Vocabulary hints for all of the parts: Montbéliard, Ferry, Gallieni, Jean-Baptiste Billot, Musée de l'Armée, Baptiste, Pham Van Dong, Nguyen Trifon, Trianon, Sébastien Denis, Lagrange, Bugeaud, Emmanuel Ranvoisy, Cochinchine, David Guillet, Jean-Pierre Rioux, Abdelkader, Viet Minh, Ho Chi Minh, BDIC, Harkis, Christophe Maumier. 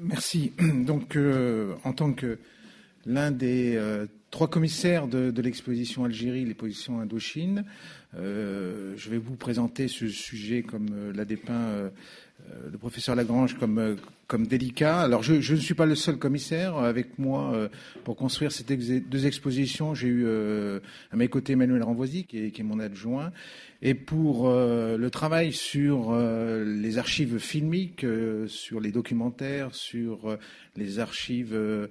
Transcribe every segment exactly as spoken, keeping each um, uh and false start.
Merci. Donc, euh, en tant que l'un des euh, trois commissaires de, de l'exposition Algérie, les positions Indochine, euh, je vais vous présenter ce sujet comme euh, l'a dépeint euh, le professeur Lagrange comme, euh, comme délicat. Alors, je, je ne suis pas le seul commissaire. Avec moi, euh, pour construire ces ex deux expositions, j'ai eu euh, à mes côtés Emmanuel Ranvoisy, qui est, qui est mon adjoint. Et pour euh, le travail sur euh, les archives filmiques, euh, sur les documentaires, sur euh, les archives euh,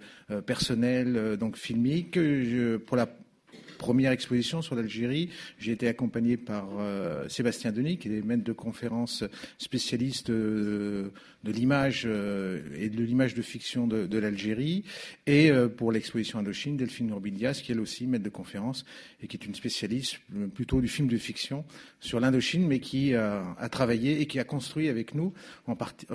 personnelles, euh, donc filmiques, je, pour la première exposition sur l'Algérie, j'ai été accompagné par euh, Sébastien Denis, qui est maître de conférence spécialiste euh, de l'image euh, et de l'image de fiction de, de l'Algérie, et euh, pour l'exposition Indochine, Delphine Nourbidias, qui est elle aussi maître de conférence et qui est une spécialiste plutôt du film de fiction sur l'Indochine, mais qui a, a travaillé et qui a construit avec nous en partie,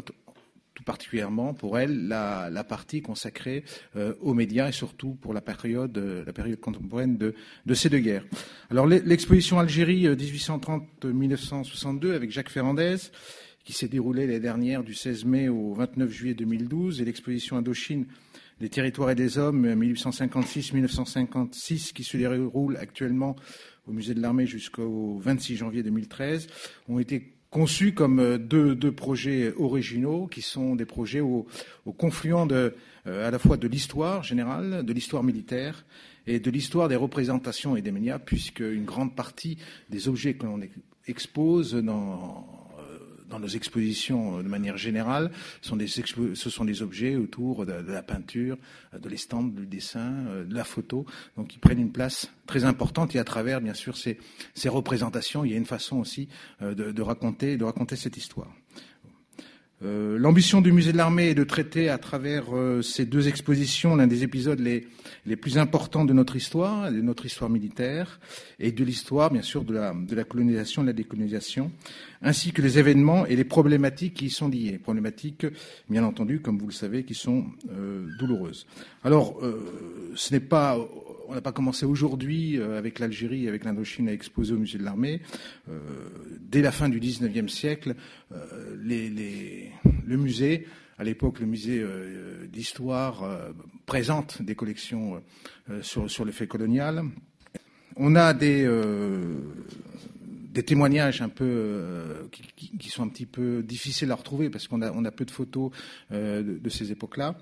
particulièrement pour elle, la, la partie consacrée euh, aux médias et surtout pour la période, euh, la période contemporaine de, de ces deux guerres. Alors l'exposition Algérie euh, dix-huit cent trente à dix-neuf cent soixante-deux avec Jacques Ferrandez, qui s'est déroulée l'année dernière du seize mai au vingt-neuf juillet deux mille douze, et l'exposition Indochine des territoires et des hommes mille huit cent cinquante-six à mille neuf cent cinquante-six, qui se déroule actuellement au Musée de l'Armée jusqu'au vingt-six janvier deux mille treize, ont été conçus comme deux, deux projets originaux, qui sont des projets au, au confluent de, euh, à la fois de l'histoire générale, de l'histoire militaire et de l'histoire des représentations et des médias, puisque une grande partie des objets que l'on expose dans, dans nos expositions de manière générale sont des expo ce sont des objets autour de, de la peinture, de l'estampe, du dessin, de la photo, donc qui prennent une place très importante, et à travers bien sûr ces, ces représentations, il y a une façon aussi de, de raconter de raconter cette histoire. Euh, l'ambition du Musée de l'Armée est de traiter à travers euh, ces deux expositions l'un des épisodes les, les plus importants de notre histoire, de notre histoire militaire et de l'histoire, bien sûr, de la, de la colonisation et de la décolonisation, ainsi que les événements et les problématiques qui y sont liées. Problématiques, bien entendu, comme vous le savez, qui sont euh, douloureuses. Alors, euh, ce n'est pas... On n'a pas commencé aujourd'hui euh, avec l'Algérie et avec l'Indochine à exposer au Musée de l'Armée. Euh, dès la fin du dix-neuvième siècle, euh, les, les, le musée, à l'époque le musée euh, d'histoire, euh, présente des collections euh, sur, sur le fait colonial. On a des... Euh, des témoignages un peu euh, qui, qui sont un petit peu difficiles à retrouver parce qu'on a on a peu de photos euh, de, de ces époques-là.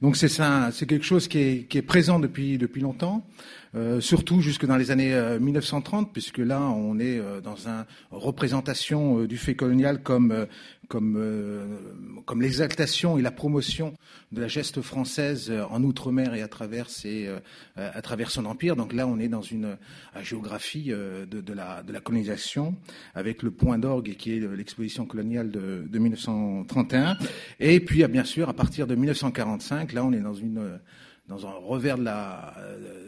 Donc c'est ça, c'est quelque chose qui est qui est présent depuis depuis longtemps, euh, surtout jusque dans les années euh, mille neuf cent trente, puisque là on est euh, dans une représentation euh, du fait colonial comme euh, comme euh, comme l'exaltation et la promotion de la geste française euh, en outre-mer et à travers ses, euh, à travers son empire. Donc là on est dans une à géographie euh, de, de la de la colonisation, avec le point d'orgue qui est l'exposition coloniale de, de mille neuf cent trente et un. Et puis, bien sûr, à partir de mille neuf cent quarante-cinq, là, on est dans une... dans un revers de, la,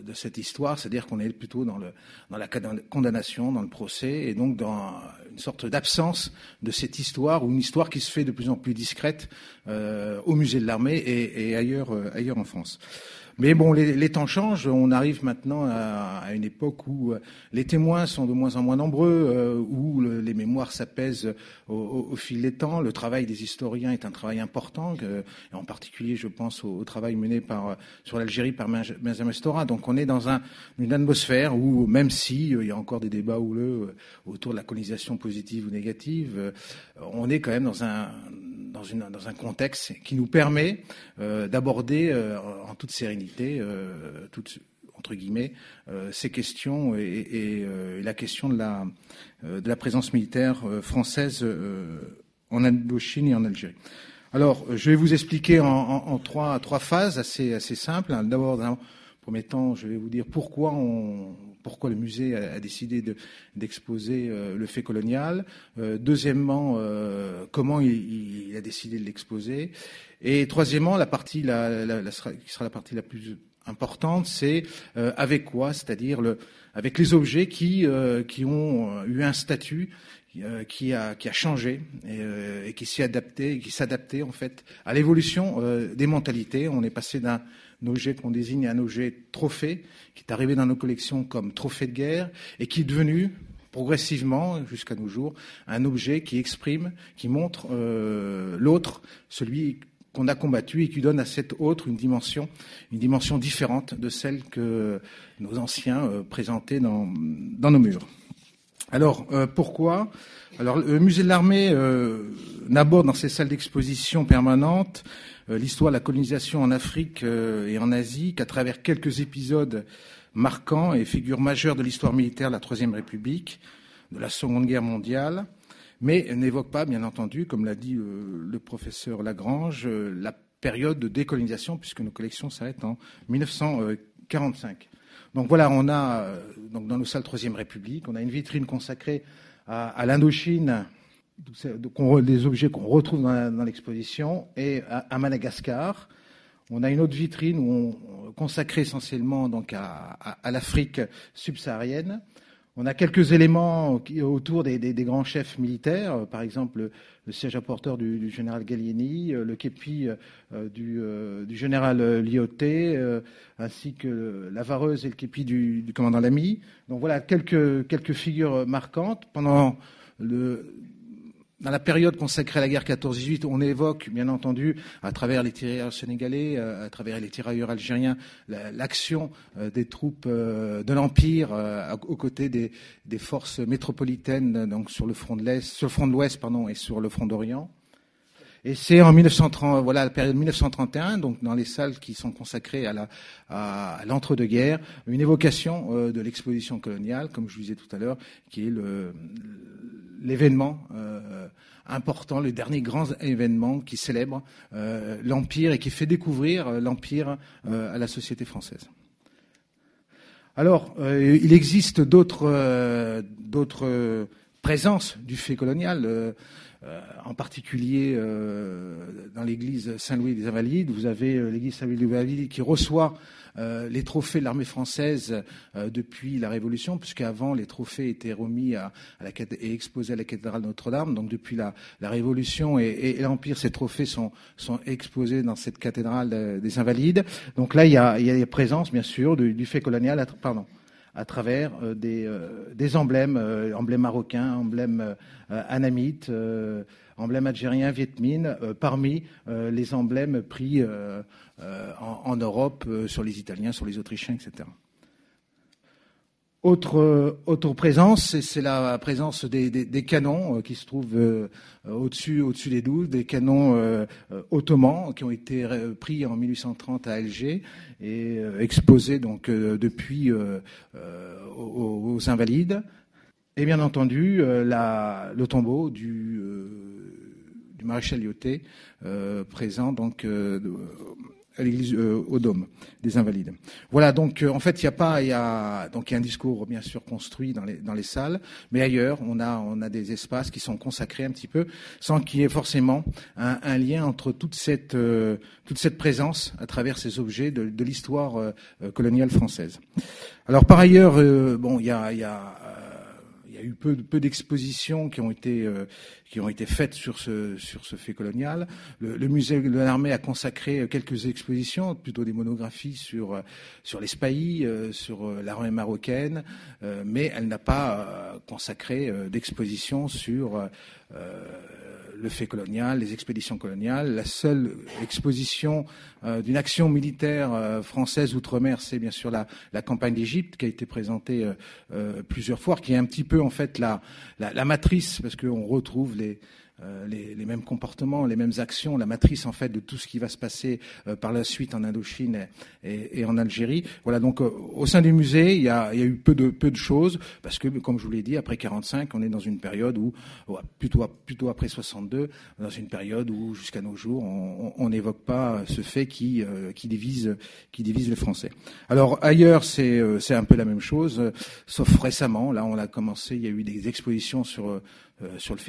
de cette histoire, c'est-à-dire qu'on est plutôt dans, le, dans la condamnation, dans le procès, et donc dans une sorte d'absence de cette histoire, ou une histoire qui se fait de plus en plus discrète euh, au Musée de l'Armée et, et ailleurs, euh, ailleurs en France. Mais bon, les, les temps changent, on arrive maintenant à, à une époque où les témoins sont de moins en moins nombreux, euh, où le, les mémoires s'apaisent au, au, au fil des temps, le travail des historiens est un travail important, euh, et en particulier je pense au, au travail mené par... sur l'Algérie par Benjamin Stora. Donc on est dans un, une atmosphère où, même si euh, il y a encore des débats houleux euh, autour de la colonisation positive ou négative, euh, on est quand même dans un, dans une, dans un contexte qui nous permet euh, d'aborder euh, en toute sérénité, euh, toute, entre guillemets, euh, ces questions et, et, et euh, la question de la, euh, de la présence militaire euh, française euh, en Indochine et en Algérie. Alors, je vais vous expliquer en, en, en trois, trois phases assez, assez simples. D'abord, dans un premier temps, je vais vous dire pourquoi, on, pourquoi le musée a, a décidé de, d'exposer euh, le fait colonial. Euh, deuxièmement, euh, comment il, il a décidé de l'exposer. Et troisièmement, la partie la, la, la, qui sera la partie la plus importante, c'est euh, avec quoi, c'est-à-dire le, avec les objets qui, euh, qui ont eu un statut qui a, qui a changé et, euh, et qui s'est adapté, et qui s'adaptait en fait à l'évolution euh, des mentalités. On est passé d'un objet qu'on désigne à un objet trophée, qui est arrivé dans nos collections comme trophée de guerre et qui est devenu progressivement, jusqu'à nos jours, un objet qui exprime, qui montre euh, l'autre, celui qu'on a combattu et qui donne à cette autre une dimension, une dimension différente de celle que nos anciens euh, présentaient dans, dans nos murs. Alors, euh, pourquoi ? Alors, le musée de l'armée euh, n'aborde dans ses salles d'exposition permanentes euh, l'histoire de la colonisation en Afrique euh, et en Asie qu'à travers quelques épisodes marquants et figures majeures de l'histoire militaire de la Troisième République, de la Seconde Guerre mondiale, mais n'évoque pas, bien entendu, comme l'a dit euh, le professeur Lagrange, euh, la période de décolonisation, puisque nos collections s'arrêtent en mille neuf cent quarante-cinq. Donc voilà, on a donc dans nos salles Troisième République, on a une vitrine consacrée à, à l'Indochine, des objets qu'on retrouve dans, dans l'exposition, et à, à Madagascar. On a une autre vitrine où on, consacrée essentiellement donc à, à, à l'Afrique subsaharienne. On a quelques éléments qui, autour des, des, des grands chefs militaires, par exemple le, le siège à porteur du, du général Gallieni, le képi euh, du, euh, du général Lyautey, euh, ainsi que la vareuse et le képi du, du commandant Lamy. Donc voilà quelques, quelques figures marquantes. Pendant le, dans la période consacrée à la guerre quatorze dix-huit, on évoque bien entendu, à travers les tirailleurs sénégalais, à travers les tirailleurs algériens, l'action des troupes de l'Empire aux côtés des, des forces métropolitaines, donc sur le front de l'Est, sur le front de l'Ouest, pardon, et sur le front d'Orient. Et c'est en mille neuf cent trente, voilà la période mille neuf cent trente et un, donc dans les salles qui sont consacrées à la à l'entre-deux-guerres, une évocation euh, de l'exposition coloniale, comme je vous disais tout à l'heure, qui est le l'événement euh, important, le dernier grand événement qui célèbre euh, l'Empire et qui fait découvrir l'Empire euh, à la société française. Alors, euh, il existe d'autres euh, d'autres euh, présences du fait colonial. Euh, Euh, en particulier euh, dans l'église Saint-Louis des Invalides, vous avez euh, l'église Saint-Louis des Invalides qui reçoit euh, les trophées de l'armée française euh, depuis la Révolution, puisqu'avant les trophées étaient remis à, à la, et exposés à la cathédrale Notre-Dame. Donc depuis la, la Révolution et, et l'Empire, ces trophées sont, sont exposés dans cette cathédrale euh, des Invalides. Donc là, il y a, il y a la présence, bien sûr, du, du fait colonial. À, pardon. à travers euh, des, euh, des emblèmes, euh, emblèmes marocains, emblèmes euh, anamites, euh, emblèmes algériens, vietmines, euh, parmi euh, les emblèmes pris euh, euh, en, en Europe euh, sur les Italiens, sur les Autrichiens, et cetera. Autre, autre présence, c'est la présence des, des, des canons qui se trouvent euh, au-dessus, au-dessus des douves, des canons euh, ottomans qui ont été pris en mille huit cent trente à Alger et euh, exposés donc euh, depuis euh, euh, aux, aux Invalides. Et bien entendu, euh, la, le tombeau du, euh, du maréchal Lyautey euh, présent donc euh, à l'église euh, au Dôme des Invalides. Voilà, donc euh, en fait, il y a pas il y a donc il y a un discours bien sûr construit dans les dans les salles, mais ailleurs, on a on a des espaces qui sont consacrés un petit peu sans qu'il y ait forcément un, un lien entre toute cette euh, toute cette présence à travers ces objets de de l'histoire euh, coloniale française. Alors par ailleurs, euh, bon, il y a il y a euh, il y a eu peu, peu d'expositions qui ont été euh, qui ont été faites sur ce sur ce fait colonial. Le, le musée de l'armée a consacré quelques expositions, plutôt des monographies sur sur les spahis, euh, sur l'armée marocaine, euh, mais elle n'a pas euh, consacré euh, d'exposition sur euh, le fait colonial, les expéditions coloniales. La seule exposition euh, d'une action militaire euh, française outre-mer, c'est bien sûr la, la campagne d'Égypte qui a été présentée euh, euh, plusieurs fois, qui est un petit peu en fait la, la, la matrice, parce qu'on retrouve les, euh, les, les mêmes comportements, les mêmes actions, la matrice en fait de tout ce qui va se passer euh, par la suite en Indochine et, et en Algérie. Voilà, donc euh, au sein du musée, il y a, il y a eu peu de, peu de choses, parce que comme je vous l'ai dit, après quarante-cinq, on est dans une période où, plutôt, plutôt après soixante-deux, dans une période où jusqu'à nos jours, on n'évoque pas ce fait qui, euh, qui, divise, qui divise les Français. Alors ailleurs, c'est euh, c'est un peu la même chose, euh, sauf récemment, là on a commencé. Il y a eu des expositions sur, euh, sur, le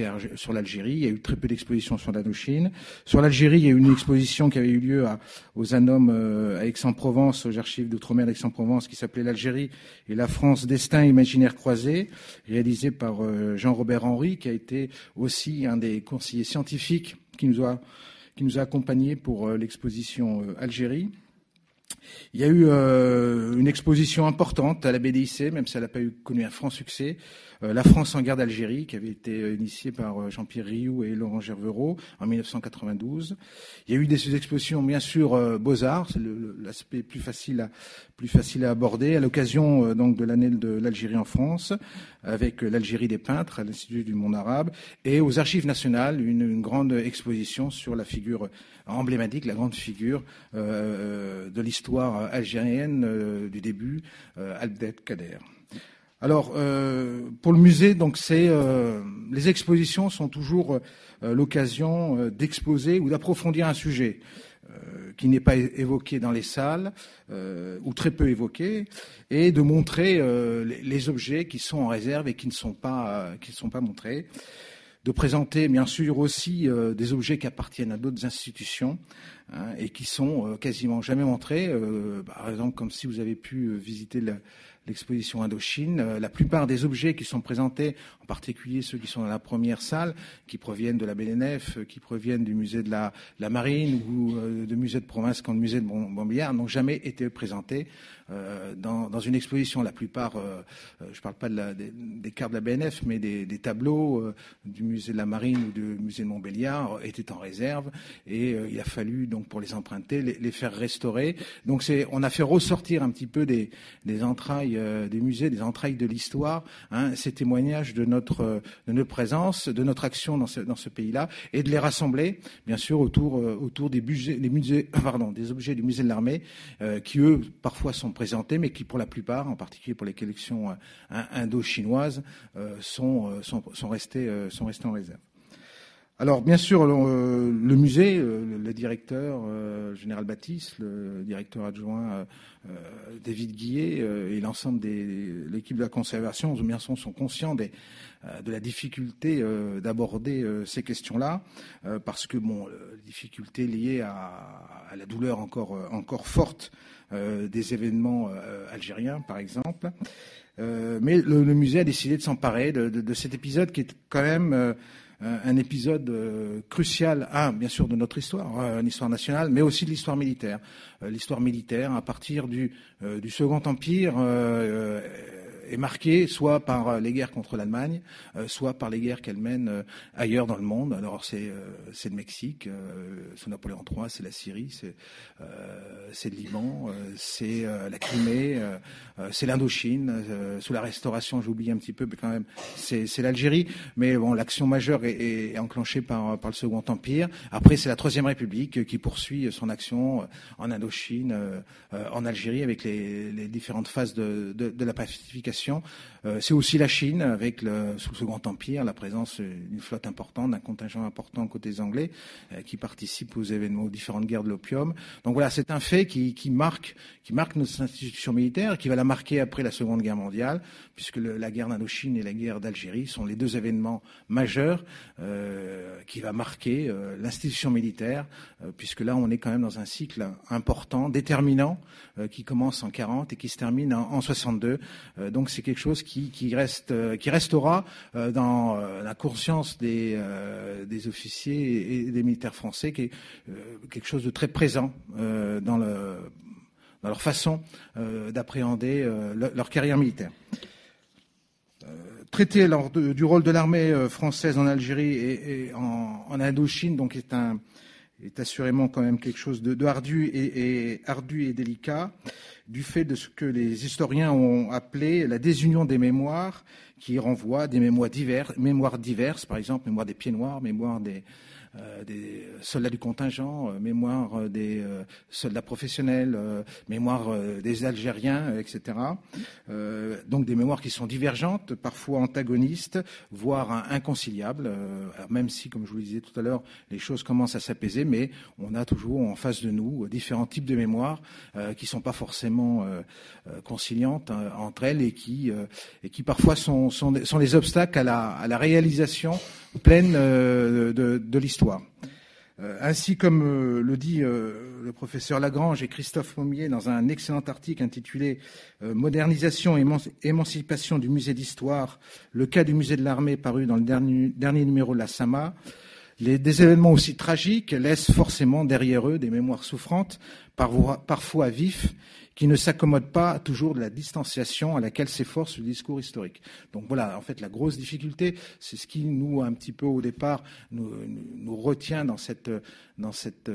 sur l'Algérie, il y a eu très peu d'expositions sur l'Indochine. Sur l'Algérie, il y a eu une exposition qui avait eu lieu à, aux ANOM euh, à Aix-en-Provence, aux archives d'Outre-mer d'Aix-en-Provence, qui s'appelait l'Algérie et la France, destin imaginaire croisé, réalisée par euh, Jean-Robert Henry, qui a été aussi un des conseillers scientifiques qui nous a, qui nous a accompagnés pour euh, l'exposition euh, Algérie. Il y a eu euh, une exposition importante à la B D I C, même si elle n'a pas eu, connu un franc succès. Euh, la France en guerre d'Algérie, qui avait été initiée par euh, Jean-Pierre Rioux et Laurent Gervereau en mille neuf cent quatre-vingt-douze. Il y a eu des expositions, bien sûr, euh, Beaux-Arts, c'est l'aspect plus facile à plus facile à aborder, à l'occasion euh, donc de l'année de l'Algérie en France, avec euh, l'Algérie des peintres à l'Institut du monde arabe, et aux Archives nationales, une, une grande exposition sur la figure emblématique, la grande figure euh, de l'histoire algérienne euh, du début, euh, Abdelkader. Alors, euh, pour le musée, donc, c'est euh, les expositions sont toujours euh, l'occasion euh, d'exposer ou d'approfondir un sujet euh, qui n'est pas évoqué dans les salles euh, ou très peu évoqué, et de montrer euh, les, les objets qui sont en réserve et qui ne sont pas euh, qui ne sont pas montrés. De présenter, bien sûr, aussi euh, des objets qui appartiennent à d'autres institutions hein, et qui sont euh, quasiment jamais montrés. Euh, par exemple, comme si vous avez pu visiter la, l'exposition Indochine, euh, la plupart des objets qui sont présentés, en particulier ceux qui sont dans la première salle, qui proviennent de la B N F, qui proviennent du musée de la, de la Marine ou euh, de musée de province comme le musée de Montbéliard, n'ont jamais été présentés euh, dans, dans une exposition. La plupart, euh, je ne parle pas de la, des, des cartes de la B N F, mais des, des tableaux euh, du musée musée de la Marine ou du musée de Montbéliard étaient en réserve et euh, il a fallu donc pour les emprunter les, les faire restaurer. Donc c'est on a fait ressortir un petit peu des, des entrailles euh, des musées, des entrailles de l'histoire, hein, ces témoignages de notre euh, de notre présence, de notre action dans ce dans ce pays-là et de les rassembler bien sûr autour euh, autour des musées des musées pardon des objets du musée de l'armée euh, qui eux parfois sont présentés mais qui pour la plupart, en particulier pour les collections euh, indo-chinoises, euh, sont, euh, sont sont restés euh, sont restés en réserve. Alors bien sûr le, le musée, le, le directeur euh, général Baptiste, le directeur adjoint euh, David Guillet euh, et l'ensemble de l'équipe de la conservation bien sûr, sont conscients des, euh, de la difficulté euh, d'aborder euh, ces questions-là euh, parce que bon, la difficulté liée à, à la douleur encore, encore forte euh, des événements euh, algériens par exemple. Euh, mais le, le musée a décidé de s'emparer de, de, de cet épisode qui est quand même euh, un épisode euh, crucial, un, bien sûr, de notre histoire, euh, l'histoire nationale, mais aussi de l'histoire militaire. Euh, l'histoire militaire, à partir du, euh, du Second Empire, euh, est marquée soit par les guerres contre l'Allemagne, euh, soit par les guerres qu'elle mène euh, ailleurs dans le monde. Alors c'est, euh, c'est le Mexique, euh, c'est Napoléon trois, c'est la Syrie, c'est, euh, c'est le Liban, euh, c'est euh, la Crimée, euh, c'est l'Indochine. Euh, sous la Restauration, j'ai oublié un petit peu, mais quand même, c'est, c'est l'Algérie. Mais bon, l'action majeure est, est enclenchée par, par le Second Empire. Après, c'est la Troisième République qui poursuit son action en Indochine, en Algérie, avec les, les différentes phases de, de, de la pacification. C'est aussi la Chine, avec le, sous le Second Empire, la présence d'une flotte importante, d'un contingent important côté anglais, qui participe aux événements, aux différentes guerres de l'opium. Donc voilà, c'est un fait qui, qui marque, qui marque notre institution militaire, qui va la marquer après la Seconde Guerre mondiale. Puisque le, la guerre d'Indochine et la guerre d'Algérie sont les deux événements majeurs euh, qui va marquer euh, l'institution militaire, euh, puisque là on est quand même dans un cycle important, déterminant, euh, qui commence en quarante et qui se termine en, en soixante-deux. Euh, donc c'est quelque chose qui, qui reste, euh, qui restera euh, dans euh, la conscience des, euh, des officiers et des militaires français, qui est euh, quelque chose de très présent euh, dans le dans leur façon euh, d'appréhender euh, le, leur carrière militaire. Euh, traiter alors, de, du rôle de l'armée euh, française en Algérie et, et en, en Indochine donc est, un, est assurément quand même quelque chose de, de ardu, et, et, ardu et délicat, du fait de ce que les historiens ont appelé la désunion des mémoires, qui renvoie des mémoires diverses, mémoires diverses, par exemple mémoire des pieds noirs, mémoire des... Euh, des soldats du contingent, euh, mémoire euh, des euh, soldats professionnels, euh, mémoire euh, des Algériens, euh, et cetera. Euh, donc des mémoires qui sont divergentes, parfois antagonistes, voire hein, inconciliables. Euh, alors même si, comme je vous le disais tout à l'heure, les choses commencent à s'apaiser, mais on a toujours en face de nous euh, différents types de mémoires euh, qui ne sont pas forcément euh, euh, conciliantes hein, entre elles et qui, euh, et qui parfois sont, sont, sont les obstacles à la, à la réalisation pleine euh, de, de l'histoire. Euh, ainsi comme euh, le dit euh, le professeur Lagrange et Christophe Maumier dans un excellent article intitulé euh, « Modernisation et éman- émancipation du musée d'histoire, le cas du musée de l'armée » paru dans le dernier, dernier numéro de la S A M A, Les, des événements aussi tragiques laissent forcément derrière eux des mémoires souffrantes, parfois vifs, qui ne s'accommodent pas toujours de la distanciation à laquelle s'efforce le discours historique. Donc voilà, en fait, la grosse difficulté, c'est ce qui nous, un petit peu au départ, nous, nous retient dans cette, dans cette,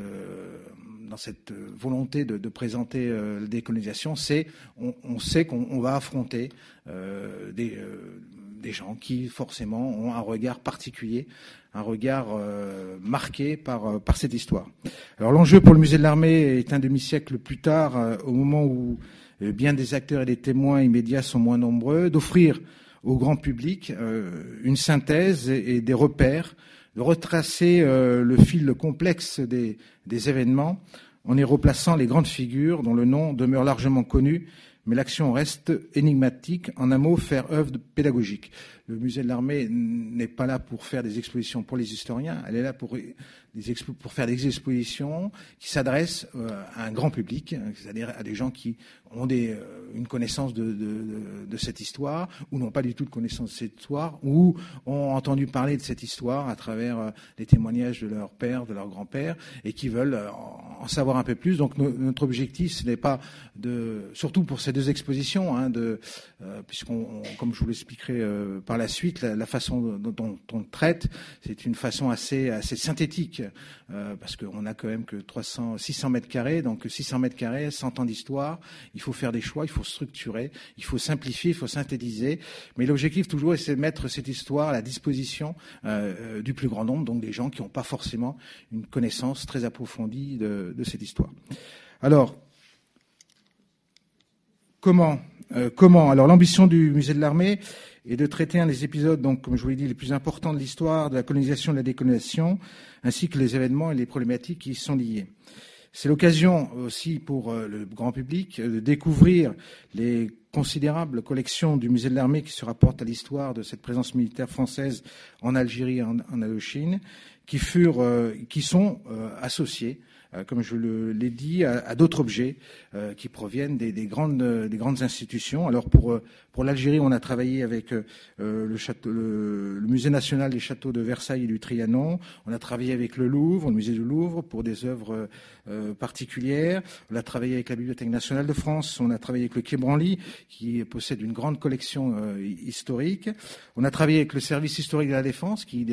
dans cette volonté de, de présenter la décolonisation, c'est on, on sait qu'on on va affronter euh, des... Euh, des gens qui forcément ont un regard particulier, un regard euh, marqué par, euh, par cette histoire. Alors l'enjeu pour le musée de l'armée est un demi-siècle plus tard, euh, au moment où euh, bien des acteurs et des témoins immédiats sont moins nombreux, d'offrir au grand public euh, une synthèse et, et des repères, de retracer euh, le fil complexe des, des événements en y replaçant les grandes figures dont le nom demeure largement connu, mais l'action reste énigmatique. En un mot, faire œuvre pédagogique. Le musée de l'armée n'est pas là pour faire des expositions pour les historiens, elle est là pour, des expo pour faire des expositions qui s'adressent euh, à un grand public, c'est-à-dire à des gens qui ont des, euh, une connaissance de, de, de cette histoire, ou n'ont pas du tout de connaissance de cette histoire, ou ont entendu parler de cette histoire à travers euh, les témoignages de leur père, de leur grand-père, et qui veulent euh, en savoir un peu plus. Donc no notre objectif, ce n'est pas, de, surtout pour ces deux expositions, hein, de, euh, puisqu'on, comme je vous l'expliquerai euh, par la suite, la, la façon dont, dont on traite, c'est une façon assez, assez synthétique, euh, parce qu'on a quand même que trois cents, six cents mètres carrés, donc six cents mètres carrés, cent ans d'histoire, il faut faire des choix, il faut structurer, il faut simplifier, il faut synthétiser, mais l'objectif toujours c'est de mettre cette histoire à la disposition euh, du plus grand nombre, donc des gens qui n'ont pas forcément une connaissance très approfondie de, de cette histoire. Alors, comment, euh, comment alors l'ambition du musée de l'armée et de traiter un des épisodes, donc, comme je vous l'ai dit, les plus importants de l'histoire, de la colonisation et de la décolonisation, ainsi que les événements et les problématiques qui y sont liées. C'est l'occasion aussi pour le grand public de découvrir les considérables collections du musée de l'armée qui se rapportent à l'histoire de cette présence militaire française en Algérie et en Indochine, qui furent, qui sont associées, comme je l'ai dit, à, à d'autres objets euh, qui proviennent des, des, grandes, des grandes institutions. Alors pour, pour l'Algérie, on a travaillé avec euh, le, château, le, le musée national des châteaux de Versailles et du Trianon. On a travaillé avec le Louvre, le musée du Louvre, pour des œuvres euh, particulières. On a travaillé avec la Bibliothèque nationale de France. On a travaillé avec le Quai Branly, qui possède une grande collection euh, historique. On a travaillé avec le service historique de la Défense, qui,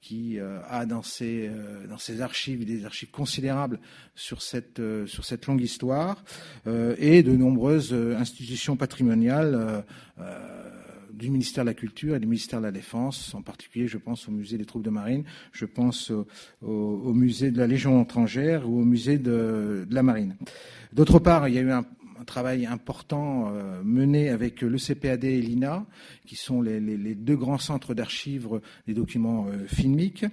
qui euh, a dans ses, euh, dans ses archives des archives considérables sur cette, euh, sur cette longue histoire, euh, et de nombreuses euh, institutions patrimoniales euh, euh, du ministère de la Culture et du ministère de la Défense, en particulier je pense au musée des troupes de marine, je pense au, au, au musée de la Légion étrangère ou au musée de, de la Marine. D'autre part, il y a eu un un travail important euh, mené avec le C P A D et l'I N A, qui sont les, les, les deux grands centres d'archives des documents euh, filmiques,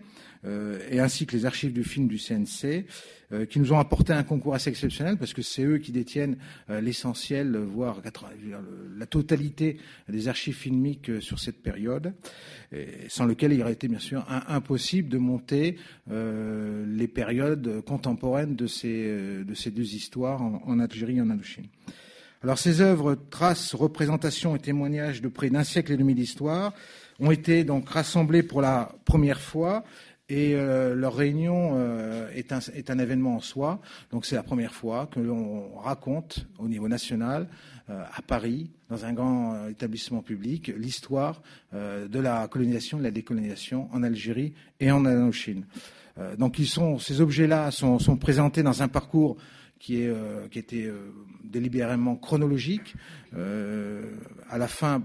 euh, et ainsi que les archives du film du C N C, euh, qui nous ont apporté un concours assez exceptionnel, parce que c'est eux qui détiennent euh, l'essentiel, voire quatre-vingts, la totalité des archives filmiques euh, sur cette période, et sans lequel il aurait été bien sûr un, impossible de monter euh, les périodes contemporaines de ces, de ces deux histoires en, en Algérie et en Indochine. Alors ces œuvres, traces, représentations et témoignages de près d'un siècle et demi d'histoire ont été donc rassemblées pour la première fois, et euh, leur réunion euh, est, un, est un événement en soi. Donc c'est la première fois que l'on raconte au niveau national, euh, à Paris, dans un grand établissement public, l'histoire euh, de la colonisation, de la décolonisation en Algérie et en Indochine. Euh, donc ils sont, ces objets-là sont, sont présentés dans un parcours qui, est, euh, qui était euh, délibérément chronologique, euh, à la fin,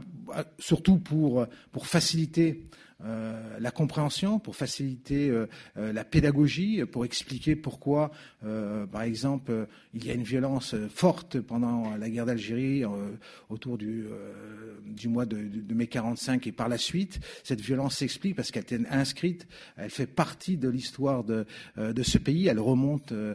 surtout pour, pour faciliter euh, la compréhension, pour faciliter euh, la pédagogie, pour expliquer pourquoi, euh, par exemple, euh, il y a une violence forte pendant la guerre d'Algérie, euh, autour du, euh, du mois de, de mai quarante-cinq et par la suite. Cette violence s'explique parce qu'elle est inscrite, elle fait partie de l'histoire de, euh, de ce pays, elle remonte euh,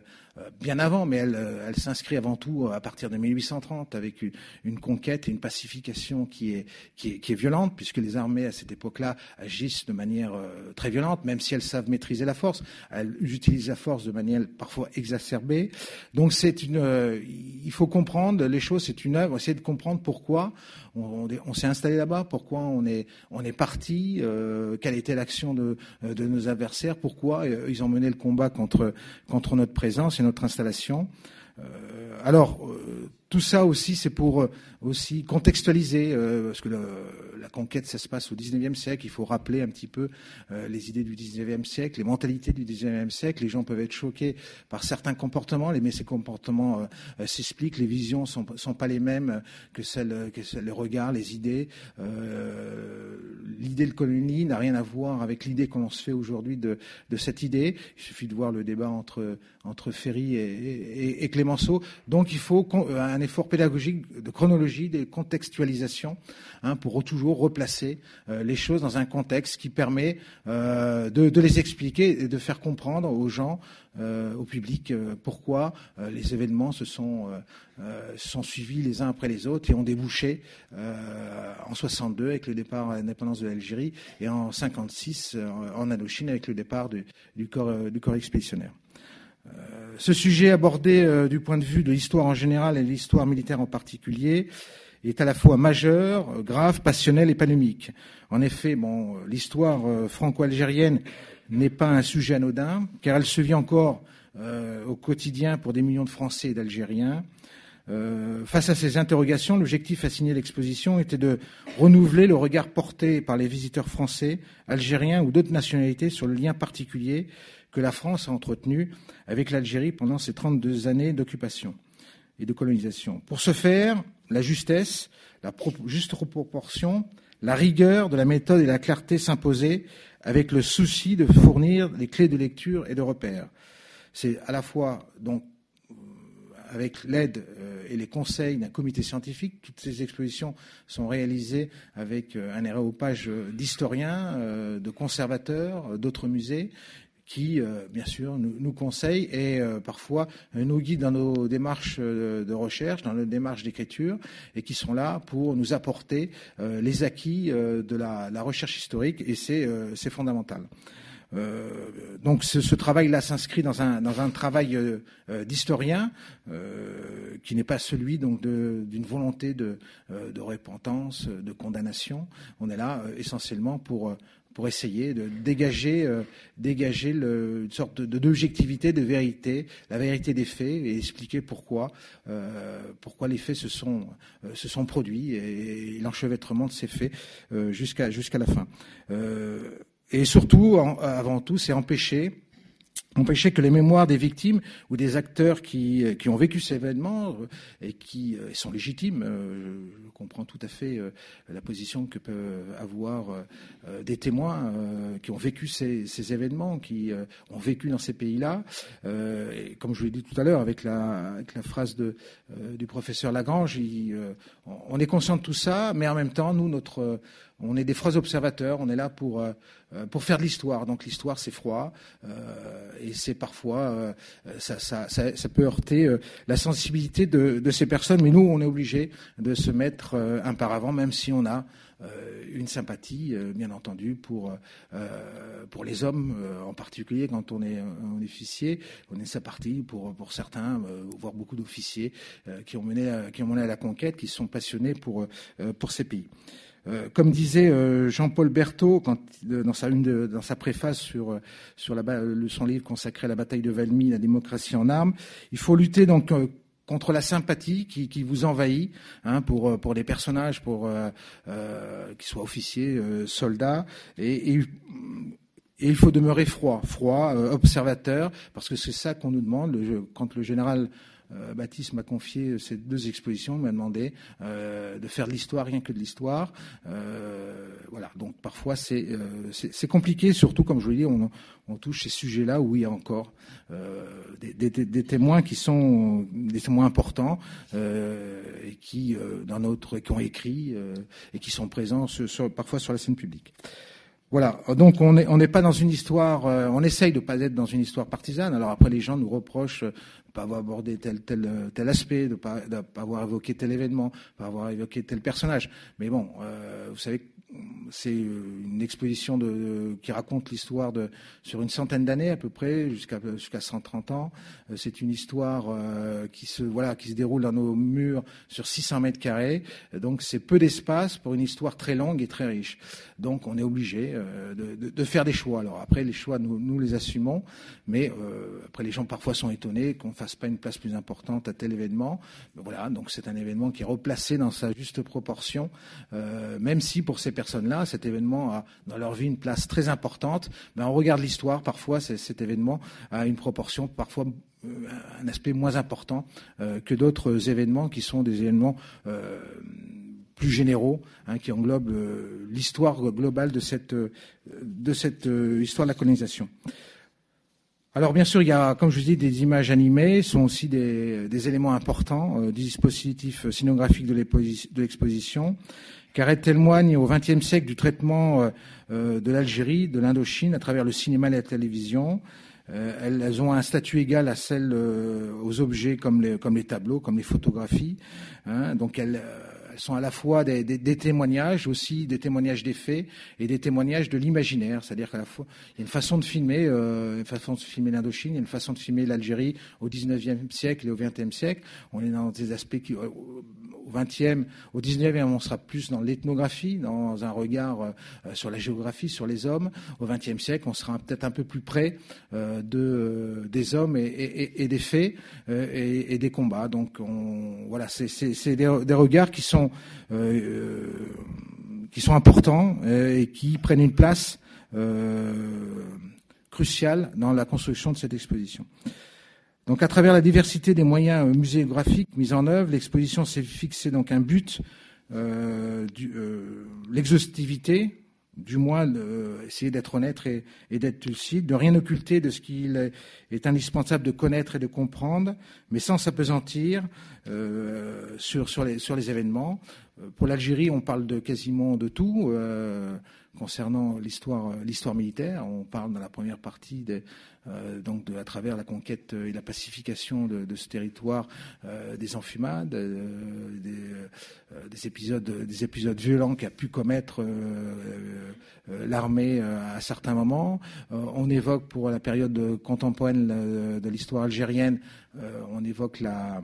bien avant, mais elle, elle s'inscrit avant tout à partir de mille huit cent trente, avec une, une conquête et une pacification qui est, qui est, qui est violente, puisque les armées à cette époque-là agissent agissent de manière euh, très violente, même si elles savent maîtriser la force. Elles utilisent la force de manière parfois exacerbée. Donc c'est une, euh, il faut comprendre les choses, c'est une œuvre, essayer de comprendre pourquoi on, on, on s'est installé là-bas, pourquoi on est, on est parti, euh, quelle était l'action de, de nos adversaires, pourquoi euh, ils ont mené le combat contre, contre notre présence et notre installation. Euh, alors, euh, tout ça aussi, c'est pour euh, aussi contextualiser, euh, parce que le, la conquête, ça se passe au dix-neuvième siècle. Il faut rappeler un petit peu euh, les idées du dix-neuvième siècle, les mentalités du dix-neuvième siècle. Les gens peuvent être choqués par certains comportements, mais ces comportements euh, euh, s'expliquent. Les visions ne sont, sont pas les mêmes que celles, que celles, les regards, les idées. Euh, l'idée de colonie n'a rien à voir avec l'idée qu'on se fait aujourd'hui de, de cette idée. Il suffit de voir le débat entre, entre Ferry et, et, et Clémenceau. Donc il faut un effort pédagogique de chronologie, de contextualisation, hein, pour toujours replacer euh, les choses dans un contexte qui permet euh, de, de les expliquer et de faire comprendre aux gens, euh, au public, euh, pourquoi euh, les événements se sont, euh, euh, sont suivis les uns après les autres et ont débouché euh, en soixante-deux avec le départ à l'indépendance de l'Algérie et en cinquante-six euh, en Indochine avec le départ du, du corps, euh, du corps expéditionnaire. Euh, ce sujet abordé euh, du point de vue de l'histoire en général et de l'histoire militaire en particulier est à la fois majeur, grave, passionnel et panémique. En effet, bon, l'histoire euh, franco-algérienne n'est pas un sujet anodin, car elle se vit encore euh, au quotidien pour des millions de Français et d'Algériens. Euh, face à ces interrogations, l'objectif assigné à l'exposition était de renouveler le regard porté par les visiteurs français, algériens ou d'autres nationalités sur le lien particulier que la France a entretenu avec l'Algérie pendant ces trente-deux années d'occupation et de colonisation. Pour ce faire, la justesse, la pro- juste proportion, la rigueur de la méthode et la clarté s'imposaient avec le souci de fournir les clés de lecture et de repères. C'est à la fois, donc, avec l'aide et les conseils d'un comité scientifique. Toutes ces expositions sont réalisées avec un aréopage d'historiens, de conservateurs, d'autres musées, qui, euh, bien sûr, nous, nous conseille et euh, parfois nous guide dans nos démarches de, de recherche, dans nos démarches d'écriture, et qui sont là pour nous apporter euh, les acquis euh, de la, la recherche historique, et c'est, euh, c'est fondamental. Euh, donc ce, ce travail-là s'inscrit dans un, dans un travail euh, d'historien euh, qui n'est pas celui donc de, d'une volonté de, de repentance, de condamnation. On est là euh, essentiellement pour... Euh, pour essayer de dégager, euh, dégager le, une sorte de, d'objectivité, de vérité, la vérité des faits, et expliquer pourquoi, euh, pourquoi les faits se sont, euh, se sont produits et, et l'enchevêtrement de ces faits euh, jusqu'à, jusqu'à la fin. Euh, et surtout, en, avant tout, c'est empêcher... empêcher que les mémoires des victimes ou des acteurs qui, qui ont vécu ces événements et qui sont légitimes, je comprends tout à fait la position que peuvent avoir des témoins qui ont vécu ces, ces événements, qui ont vécu dans ces pays-là. Et comme je l'ai dit tout à l'heure avec la, avec la phrase de, du professeur Lagrange, il, on est conscient de tout ça, mais en même temps, nous, notre... On est des froids observateurs, on est là pour, euh, pour faire de l'histoire. Donc l'histoire, c'est froid, euh, et c'est parfois, euh, ça, ça, ça, ça peut heurter euh, la sensibilité de, de ces personnes. Mais nous, on est obligés de se mettre euh, un paravent, même si on a euh, une sympathie, euh, bien entendu, pour, euh, pour les hommes, euh, en particulier quand on est, on est officier. On est sympathie pour, pour certains, euh, voire beaucoup d'officiers euh, qui ont mené à, qui ont mené à la conquête, qui sont passionnés pour, euh, pour ces pays. Comme disait Jean-Paul Berthaud quand, dans, sa, une de, dans sa préface sur, sur la, son livre consacré à la bataille de Valmy, la démocratie en armes, il faut lutter donc contre la sympathie qui, qui vous envahit, hein, pour, pour des personnages, pour euh, euh, qu'ils soient officiers, euh, soldats, et, et Et il faut demeurer froid, froid, euh, observateur, parce que c'est ça qu'on nous demande. Le, quand le général euh, Baptiste m'a confié ces deux expositions, il m'a demandé euh, de faire de l'histoire, rien que de l'histoire. Euh, voilà. Donc parfois c'est, euh, c'est, c'est compliqué, surtout comme je vous l'ai dit, on, on touche ces sujets-là où il y a encore euh, des, des, des témoins qui sont des témoins importants euh, et qui, euh, dans notre, qui ont écrit euh, et qui sont présents sur, sur, parfois sur la scène publique. Voilà, donc on est on n'est pas dans une histoire, euh, on essaye de pas être dans une histoire partisane. Alors après, les gens nous reprochent euh, de pas avoir abordé tel tel tel aspect, de pas de pas avoir évoqué tel événement, de pas avoir évoqué tel personnage. Mais bon, euh, vous savez, c'est une exposition de, de, qui raconte l'histoire de sur une centaine d'années à peu près, jusqu'à jusqu'à cent trente ans. C'est une histoire euh, qui se voilà qui se déroule dans nos murs sur six cents mètres carrés. Donc c'est peu d'espace pour une histoire très longue et très riche. Donc on est obligé euh, de, de, de faire des choix. Alors après les choix nous, nous les assumons, mais euh, après les gens parfois sont étonnés qu'on ne fasse pas une place plus importante à tel événement. Mais voilà, donc c'est un événement qui est replacé dans sa juste proportion, euh, même si pour ces personnes-là cet événement a dans leur vie une place très importante, mais on regarde l'histoire, parfois cet événement a une proportion, parfois un aspect moins important euh, que d'autres événements qui sont des événements euh, plus généraux, hein, qui englobent euh, l'histoire globale de cette, de cette euh, histoire de la colonisation. Alors bien sûr, il y a, comme je vous dis, des images animées, sont aussi des, des éléments importants, euh, des dispositifs scénographiques de l'exposition, car elle témoigne au vingtième siècle du traitement euh, de l'Algérie, de l'Indochine, à travers le cinéma et la télévision. Euh, elles, elles ont un statut égal à celle euh, aux objets comme les, comme les tableaux, comme les photographies. Hein, donc elles, elles sont à la fois des, des, des témoignages, aussi des témoignages des faits et des témoignages de l'imaginaire. C'est-à-dire qu'à la fois, il y a une façon de filmer, euh, une façon de filmer l'Indochine, il y a une façon de filmer l'Algérie au dix-neuvième siècle et au vingtième siècle. On est dans des aspects qui... Euh, au vingtième, au dix-neuvième, on sera plus dans l'ethnographie, dans un regard euh, sur la géographie, sur les hommes. Au vingtième siècle, on sera peut-être un peu plus près euh, de, des hommes et, et, et des faits euh, et, et des combats. Donc, on, voilà, c'est, c'est, c'est des, des regards qui sont, euh, qui sont importants euh, et qui prennent une place euh, cruciale dans la construction de cette exposition. Donc à travers la diversité des moyens muséographiques mis en œuvre, l'exposition s'est fixée donc un but, euh, du, euh, l'exhaustivité, du moins euh, essayer d'être honnête et, et d'être lucide, de rien occulter de ce qu'il est, est indispensable de connaître et de comprendre, mais sans s'appesantir euh, sur, sur, les, sur les événements. Pour l'Algérie, on parle de quasiment de tout. Euh, concernant l'histoire l'histoire militaire, on parle dans la première partie des, euh, donc de, à travers la conquête et la pacification de, de ce territoire, euh, des enfumades, euh, des, euh, des épisodes des épisodes violents qu'a pu commettre euh, euh, l'armée euh, à certains moments. Euh, on évoque pour la période contemporaine de, de l'histoire algérienne, euh, on évoque la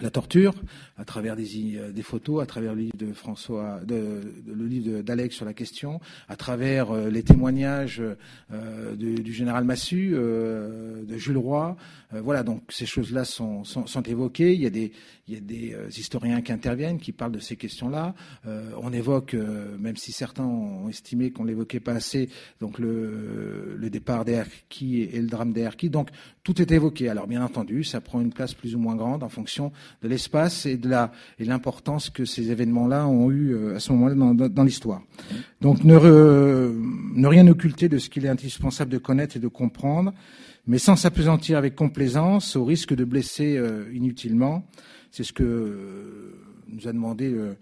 La torture, à travers des, des photos, à travers le livre de François, de, de, le livre d'Alex sur la question, à travers euh, les témoignages euh, de, du général Massu, euh, de Jules Roy. Euh, voilà, donc ces choses-là sont, sont, sont évoquées. Il y a des, il y a des euh, historiens qui interviennent, qui parlent de ces questions-là. Euh, on évoque, euh, même si certains ont estimé qu'on l'évoquait pas assez, donc le, le départ des Harkis et, et le drame des Harkis. Donc tout est évoqué. Alors bien entendu, ça prend une place plus ou moins grande en fonction de l'espace et de la et l'importance que ces événements-là ont eu à ce moment-là dans, dans l'histoire. Donc ne, re, ne rien occulter de ce qu'il est indispensable de connaître et de comprendre, mais sans s'appesantir avec complaisance au risque de blesser euh, inutilement. C'est ce que euh, nous a demandé euh,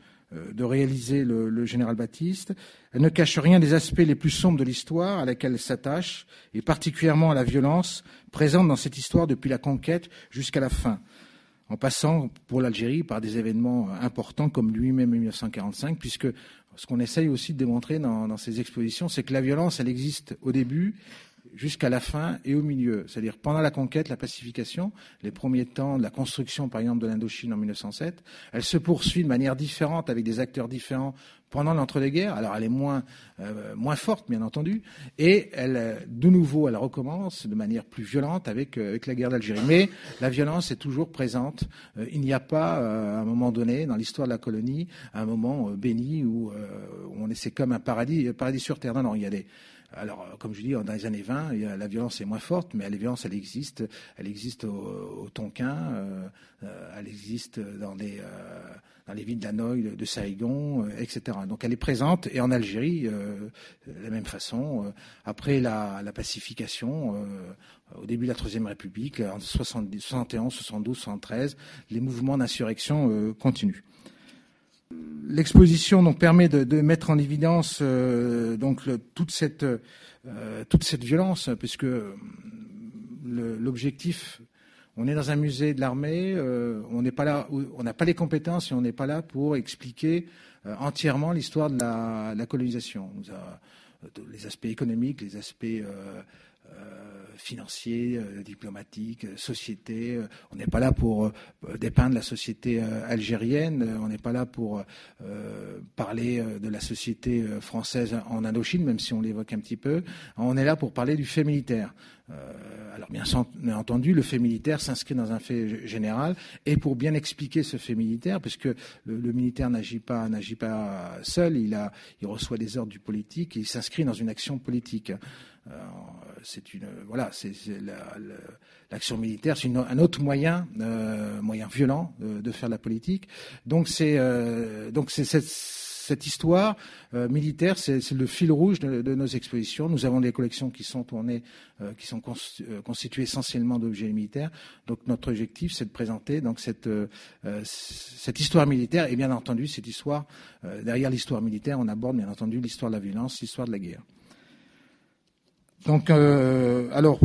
de réaliser le, le général Baptiste. Elle ne cache rien des aspects les plus sombres de l'histoire à laquelle elle s'attache, et particulièrement à la violence présente dans cette histoire depuis la conquête jusqu'à la fin, en passant pour l'Algérie par des événements importants comme lui-même en mille neuf cent quarante-cinq, puisque ce qu'on essaye aussi de démontrer dans, dans ces expositions, c'est que la violence, elle existe au début, jusqu'à la fin et au milieu. C'est-à-dire pendant la conquête, la pacification, les premiers temps de la construction, par exemple, de l'Indochine en mille neuf cent sept, elle se poursuit de manière différente avec des acteurs différents pendant l'entre-deux-guerres. Alors elle est moins, euh, moins forte, bien entendu, et elle, de nouveau, elle recommence de manière plus violente avec, euh, avec la guerre d'Algérie. Mais la violence est toujours présente. Euh, il n'y a pas, euh, à un moment donné, dans l'histoire de la colonie, un moment euh, béni où, euh, où on est comme un paradis, un paradis sur terre. Non, non, il y a des... Alors, comme je dis, dans les années vingt, la violence est moins forte, mais la violence, elle existe. Elle existe au, au Tonkin, euh, euh, elle existe dans les, euh, dans les villes d'Hanoï, de, de Saigon, euh, et cetera. Donc, elle est présente. Et en Algérie, euh, de la même façon, euh, après la, la pacification, euh, au début de la Troisième République, en soixante et onze, soixante-douze, soixante-treize, les mouvements d'insurrection euh, continuent. L'exposition donc permet de, de mettre en évidence euh, donc le, toute cette euh, toute cette violence, puisque l'objectif, On est dans un musée de l'armée, euh, on n'est pas là, on n'a pas les compétences et on n'est pas là pour expliquer euh, entièrement l'histoire de la, de la colonisation. On nous a, les aspects économiques, les aspects euh, euh, financiers, euh, diplomatiques, euh, société. Euh, on n'est pas là pour euh, dépeindre la société euh, algérienne. Euh, on n'est pas là pour euh, parler euh, de la société euh, française en Indochine, même si on l'évoque un petit peu. On est là pour parler du fait militaire. Alors bien entendu, le fait militaire s'inscrit dans un fait général, et pour bien expliquer ce fait militaire, puisque le, le militaire n'agit pas, n'agit pas seul, il, a, il reçoit des ordres du politique et il s'inscrit dans une action politique. C'est une, voilà, c'est, c'est la, la, l'action militaire, c'est une, un autre moyen, euh, moyen violent de, de faire de la politique. Donc c'est, euh, donc c'est cette Cette histoire euh, militaire, c'est, c'est le fil rouge de, de nos expositions. Nous avons des collections qui sont tournées, euh, qui sont cons, euh, constituées essentiellement d'objets militaires. Donc notre objectif, c'est de présenter donc cette, euh, cette histoire militaire. Et bien entendu, cette histoire, euh, derrière l'histoire militaire, on aborde bien entendu l'histoire de la violence, l'histoire de la guerre. Donc, euh, alors,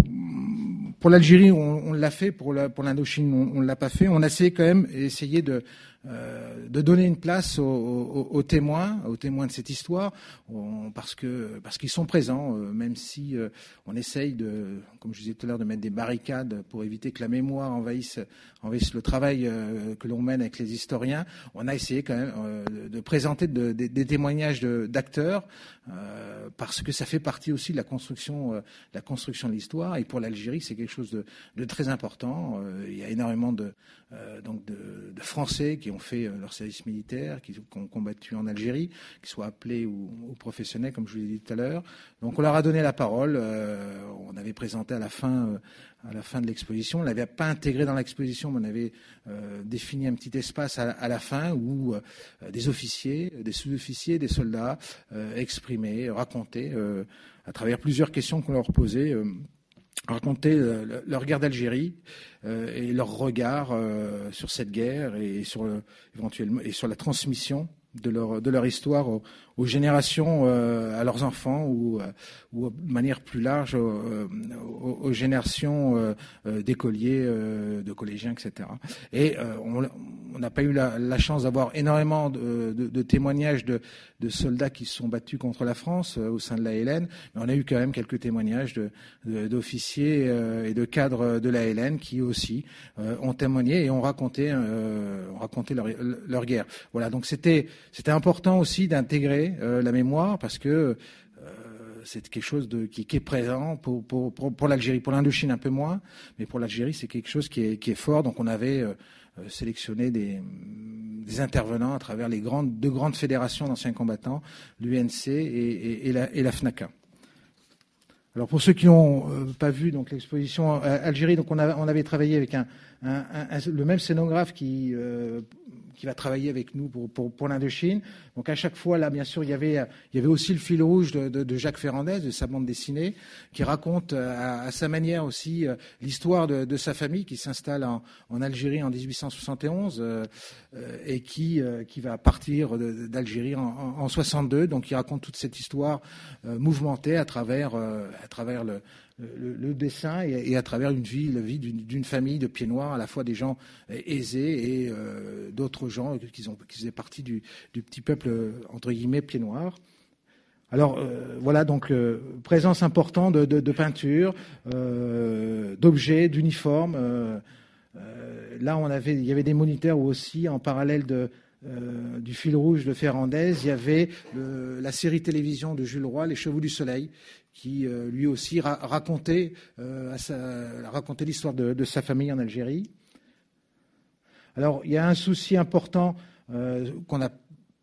pour l'Algérie, on, on l'a fait. Pour, la, pour l'Indochine, on ne l'a pas fait. On a essayé quand même, essayé de... Euh, de donner une place aux, aux, aux témoins, aux témoins de cette histoire, on, parce que parce qu'ils sont présents, euh, même si euh, on essaye de, comme je disais tout à l'heure, de mettre des barricades pour éviter que la mémoire envahisse, envahisse le travail euh, que l'on mène avec les historiens. On a essayé quand même euh, de, de présenter de, de, des témoignages de, d'acteurs, euh, parce que ça fait partie aussi de la construction, euh, de la construction de l'histoire. Et pour l'Algérie, c'est quelque chose de, de très important. Euh, il y a énormément de euh, donc de, de Français qui ont fait leur service militaire, qui ont combattu en Algérie, qui soient appelés ou, ou professionnels, comme je vous l'ai dit tout à l'heure. Donc on leur a donné la parole. Euh, on avait présenté à la fin, euh, à la fin de l'exposition. On ne l'avait pas intégré dans l'exposition, mais on avait euh, défini un petit espace à, à la fin où euh, des officiers, des sous-officiers, des soldats euh, exprimaient, racontaient, euh, à travers plusieurs questions qu'on leur posait, euh, raconter euh, leur guerre d'Algérie euh, et leur regard euh, sur cette guerre et sur le, éventuellement et sur la transmission de leur de leur histoire aux, aux générations, euh, à leurs enfants ou euh, ou de manière plus large aux, aux, aux générations euh, d'écoliers, euh, de collégiens, et cetera. Et euh, on, on n'a pas eu la, la chance d'avoir énormément de, de, de témoignages de, de soldats qui se sont battus contre la France euh, au sein de la F L N, mais on a eu quand même quelques témoignages de, de, d'officiers euh, et de cadres de la F L N qui aussi euh, ont témoigné et ont raconté, euh, ont raconté leur, leur guerre. Voilà, donc c'était, c'était important aussi d'intégrer euh, la mémoire, parce que c'est quelque chose de, qui, qui est présent pour, pour, pour, pour l'Algérie. Pour l'Indochine, un peu moins, mais pour l'Algérie, c'est quelque chose qui est, qui est fort. Donc on avait euh, sélectionné des, des intervenants à travers les grandes, deux grandes fédérations d'anciens combattants, l'U N C et, et, et, la, et la FNACA. Alors pour ceux qui n'ont euh, pas vu donc, l'exposition Algérie, donc on, a, on avait travaillé avec un, un, un, un, le même scénographe qui... Euh, qui va travailler avec nous pour, pour, pour l'Indochine. Donc à chaque fois, là, bien sûr, il y avait, il y avait aussi le fil rouge de, de, de Jacques Ferrandez, de sa bande dessinée, qui raconte à, à sa manière aussi l'histoire de, de sa famille qui s'installe en, en Algérie en dix-huit cent soixante et onze euh, et qui, euh, qui va partir de, d'Algérie en, en, en soixante-deux. Donc il raconte toute cette histoire euh, mouvementée à travers, euh, à travers le... Le, le dessin et, et à travers une vie, la vie d'une, d'une famille de pieds noirs, à la fois des gens aisés et euh, d'autres gens qui, ont, qui faisaient partie du, du petit peuple, entre guillemets, pieds noirs. Alors euh, voilà, donc euh, présence importante de, de, de peinture, euh, d'objets, d'uniformes. Euh, euh, là, on avait, il y avait des moniteurs aussi, en parallèle de... Euh, du fil rouge de Ferrandez, il y avait le, la série télévision de Jules Roy, Les Chevaux du Soleil, qui euh, lui aussi ra- racontait, euh, à sa, racontait l'histoire de, de sa famille en Algérie. Alors, il y a un souci important euh, qu'on a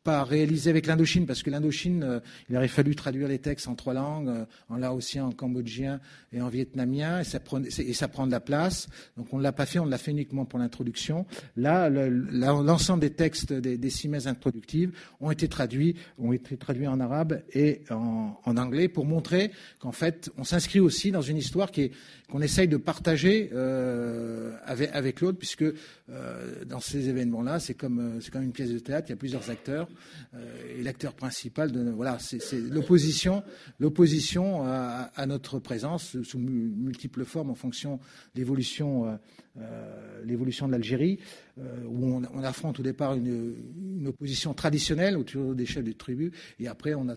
pas réalisé avec l'Indochine, parce que l'Indochine, euh, il aurait fallu traduire les textes en trois langues, euh, en laotien, en cambodgien et en vietnamien, et ça, prenait, et ça prend de la place. Donc on ne l'a pas fait, on l'a fait uniquement pour l'introduction. Là, le, la, l'ensemble des textes des, des cimes introductives ont été traduits, ont été traduits en arabe et en, en anglais, pour montrer qu'en fait, on s'inscrit aussi dans une histoire qui est, qu'on essaye de partager euh, avec, avec l'autre, puisque euh, dans ces événements-là, c'est comme, c'est comme une pièce de théâtre, il y a plusieurs acteurs. euh, est l'acteur principal de voilà, c'est, c'est l'opposition, l'opposition à, à notre présence sous multiples formes en fonction de l'évolution, euh, euh, l'évolution de l'Algérie, euh, où on, on affronte au départ une, une opposition traditionnelle autour des chefs de tribus, et après on, a,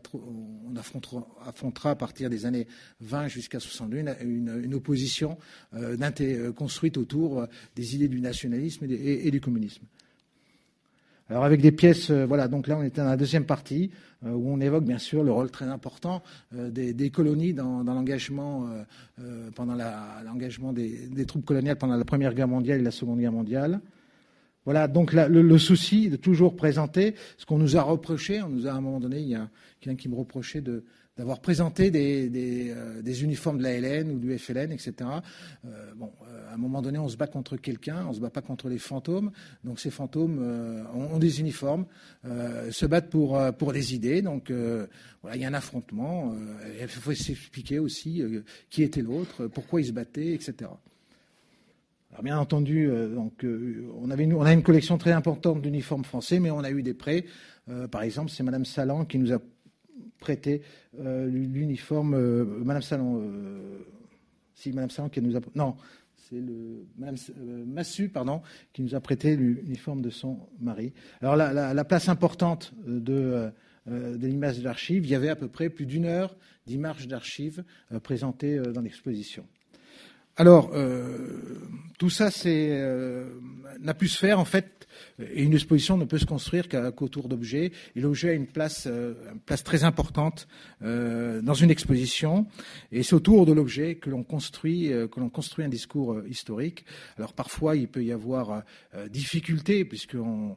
on affrontera, affrontera à partir des années vingt jusqu'à soixante et un une, une opposition euh, d'inté- construite autour des idées du nationalisme et, et, et du communisme. Alors avec des pièces, euh, voilà, donc là on était dans la deuxième partie, euh, où on évoque bien sûr le rôle très important euh, des, des colonies dans, dans l'engagement, euh, euh, pendant la, l'engagement des, des troupes coloniales pendant la Première Guerre mondiale et la Seconde Guerre mondiale. Voilà, donc la, le, le souci de toujours présenter ce qu'on nous a reproché. On nous a à un moment donné, il y a quelqu'un qui me reprochait de... d'avoir présenté des, des, euh, des uniformes de la F L N ou du F L N, et cetera. Euh, bon, euh, à un moment donné, on se bat contre quelqu'un, on se bat pas contre les fantômes. Donc ces fantômes euh, ont, ont des uniformes, euh, se battent pour, pour des idées. Donc euh, voilà, il y a un affrontement. Euh, il faut s'expliquer aussi euh, qui était l'autre, pourquoi ils se battaient, et cetera. Alors bien entendu, euh, donc, euh, on, avait une, on a une collection très importante d'uniformes français, mais on a eu des prêts. Euh, par exemple, c'est Madame Salan qui nous a prêter euh, l'uniforme euh, Madame Salan euh, si Madame Salan qui nous a non c'est le Madame euh, Massu pardon qui nous a prêté l'uniforme de son mari. Alors la, la, la place importante de euh, de l'image de l'archive, il y avait à peu près plus d'une heure d'images d'archives euh, présentées euh, dans l'exposition. Alors euh, tout ça c'est euh, n'a pu se faire en fait. Et une exposition ne peut se construire qu'autour d'objets. Et l'objet a une place, euh, une place très importante euh, dans une exposition. Et c'est autour de l'objet que l'on construit, euh, que l'on construit un discours euh, historique. Alors parfois, il peut y avoir euh, difficulté, puisque on...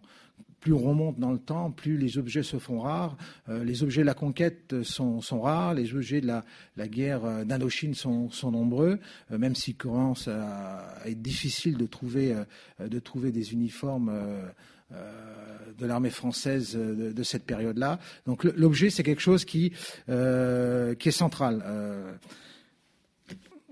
plus on remonte dans le temps, plus les objets se font rares. Euh, les objets de la conquête sont, sont rares. Les objets de la, la guerre d'Indochine sont, sont nombreux, euh, même s'il commence à, à être difficile de trouver, euh, de trouver des uniformes euh, euh, de l'armée française de, de cette période-là. Donc l'objet, c'est quelque chose qui, euh, qui est central. Euh,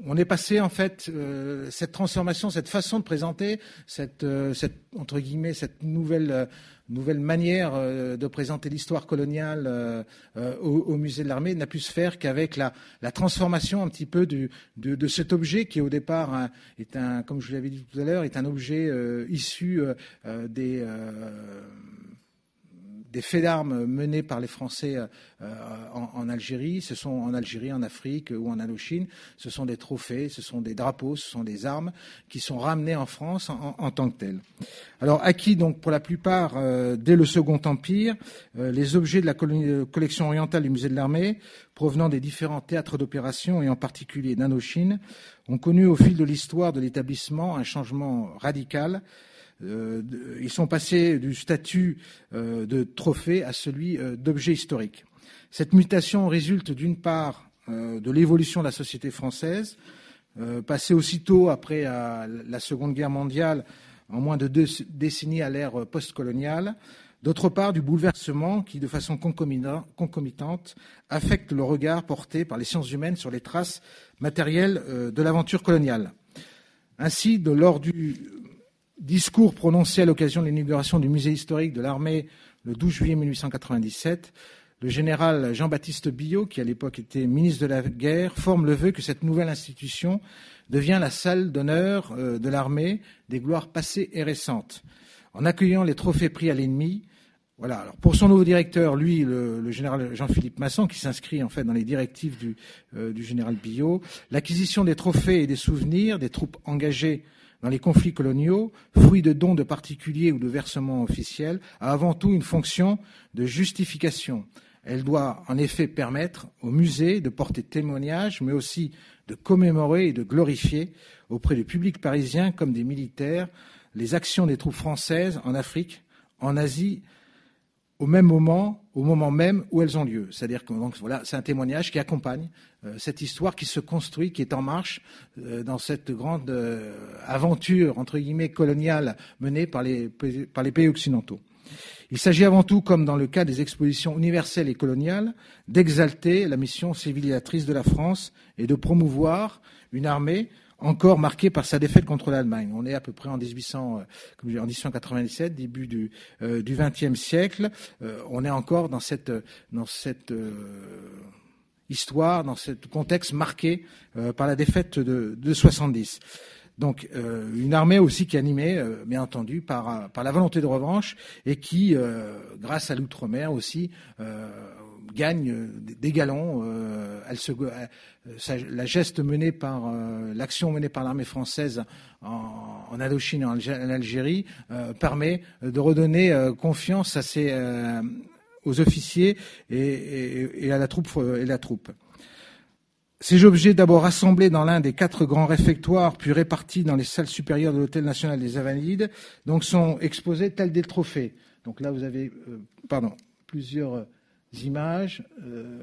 On est passé en fait euh, cette transformation, cette façon de présenter, cette, euh, cette entre guillemets cette nouvelle euh, nouvelle manière euh, de présenter l'histoire coloniale euh, euh, au, au musée de l'armée n'a pu se faire qu'avec la, la transformation un petit peu du, de, de cet objet qui au départ hein, est un, comme je vous l'avais dit tout à l'heure, est un objet euh, issu euh, des euh, des faits d'armes menés par les Français euh, en, en Algérie, ce sont en Algérie, en Afrique ou en Indochine, ce sont des trophées, ce sont des drapeaux, ce sont des armes qui sont ramenées en France en, en tant que telles. Alors acquis donc pour la plupart euh, dès le Second Empire, euh, les objets de la colonie, collection orientale du musée de l'armée provenant des différents théâtres d'opération et en particulier d'Indochine ont connu au fil de l'histoire de l'établissement un changement radical. Euh, ils sont passés du statut euh, de trophée à celui euh, d'objet historique. Cette mutation résulte d'une part euh, de l'évolution de la société française, euh, passée aussitôt après à la Seconde Guerre mondiale, en moins de deux décennies à l'ère postcoloniale, d'autre part du bouleversement qui, de façon concomitante, affecte le regard porté par les sciences humaines sur les traces matérielles euh, de l'aventure coloniale. Ainsi, de, lors du discours prononcé à l'occasion de l'inauguration du musée historique de l'armée le douze juillet mille huit cent quatre-vingt-dix-sept, le général Jean-Baptiste Billot, qui à l'époque était ministre de la guerre, forme le vœu que cette nouvelle institution devienne la salle d'honneur de l'armée des gloires passées et récentes, en accueillant les trophées pris à l'ennemi. Voilà. Alors pour son nouveau directeur, lui, le, le général Jean-Philippe Masson, qui s'inscrit en fait dans les directives du, euh, du général Billot, l'acquisition des trophées et des souvenirs des troupes engagées dans les conflits coloniaux, fruits de dons de particuliers ou de versements officiels, a avant tout une fonction de justification. Elle doit en effet permettre au musée de porter témoignage, mais aussi de commémorer et de glorifier auprès du public parisien comme des militaires les actions des troupes françaises en Afrique, en Asie, au même moment, au moment même où elles ont lieu. C'est-à-dire que donc, voilà, c'est un témoignage qui accompagne euh, cette histoire qui se construit, qui est en marche euh, dans cette grande euh, aventure, entre guillemets, coloniale menée par les, par les pays occidentaux. Il s'agit avant tout, comme dans le cas des expositions universelles et coloniales, d'exalter la mission civilisatrice de la France et de promouvoir une armée encore marqué par sa défaite contre l'Allemagne. On est à peu près en dix-huit cents, comme je dis, en dix-huit cent quatre-vingt-dix-sept, début du euh, du vingtième siècle. Euh, on est encore dans cette dans cette euh, histoire, dans ce contexte marqué euh, par la défaite de, de soixante-dix. Donc euh, une armée aussi qui est animée, euh, bien entendu, par, par la volonté de revanche et qui, euh, grâce à l'outre-mer aussi, euh, gagne des galons. Euh, elle se, euh, la geste menée par euh, l'action menée par l'armée française en, en Indochine et en Algérie euh, permet de redonner euh, confiance à ses, euh, aux officiers et, et, et à la troupe et la troupe. Ces objets, d'abord rassemblés dans l'un des quatre grands réfectoires, puis répartis dans les salles supérieures de l'Hôtel national des Invalides, donc sont exposés tels des trophées. Donc là, vous avez, euh, pardon, plusieurs images euh,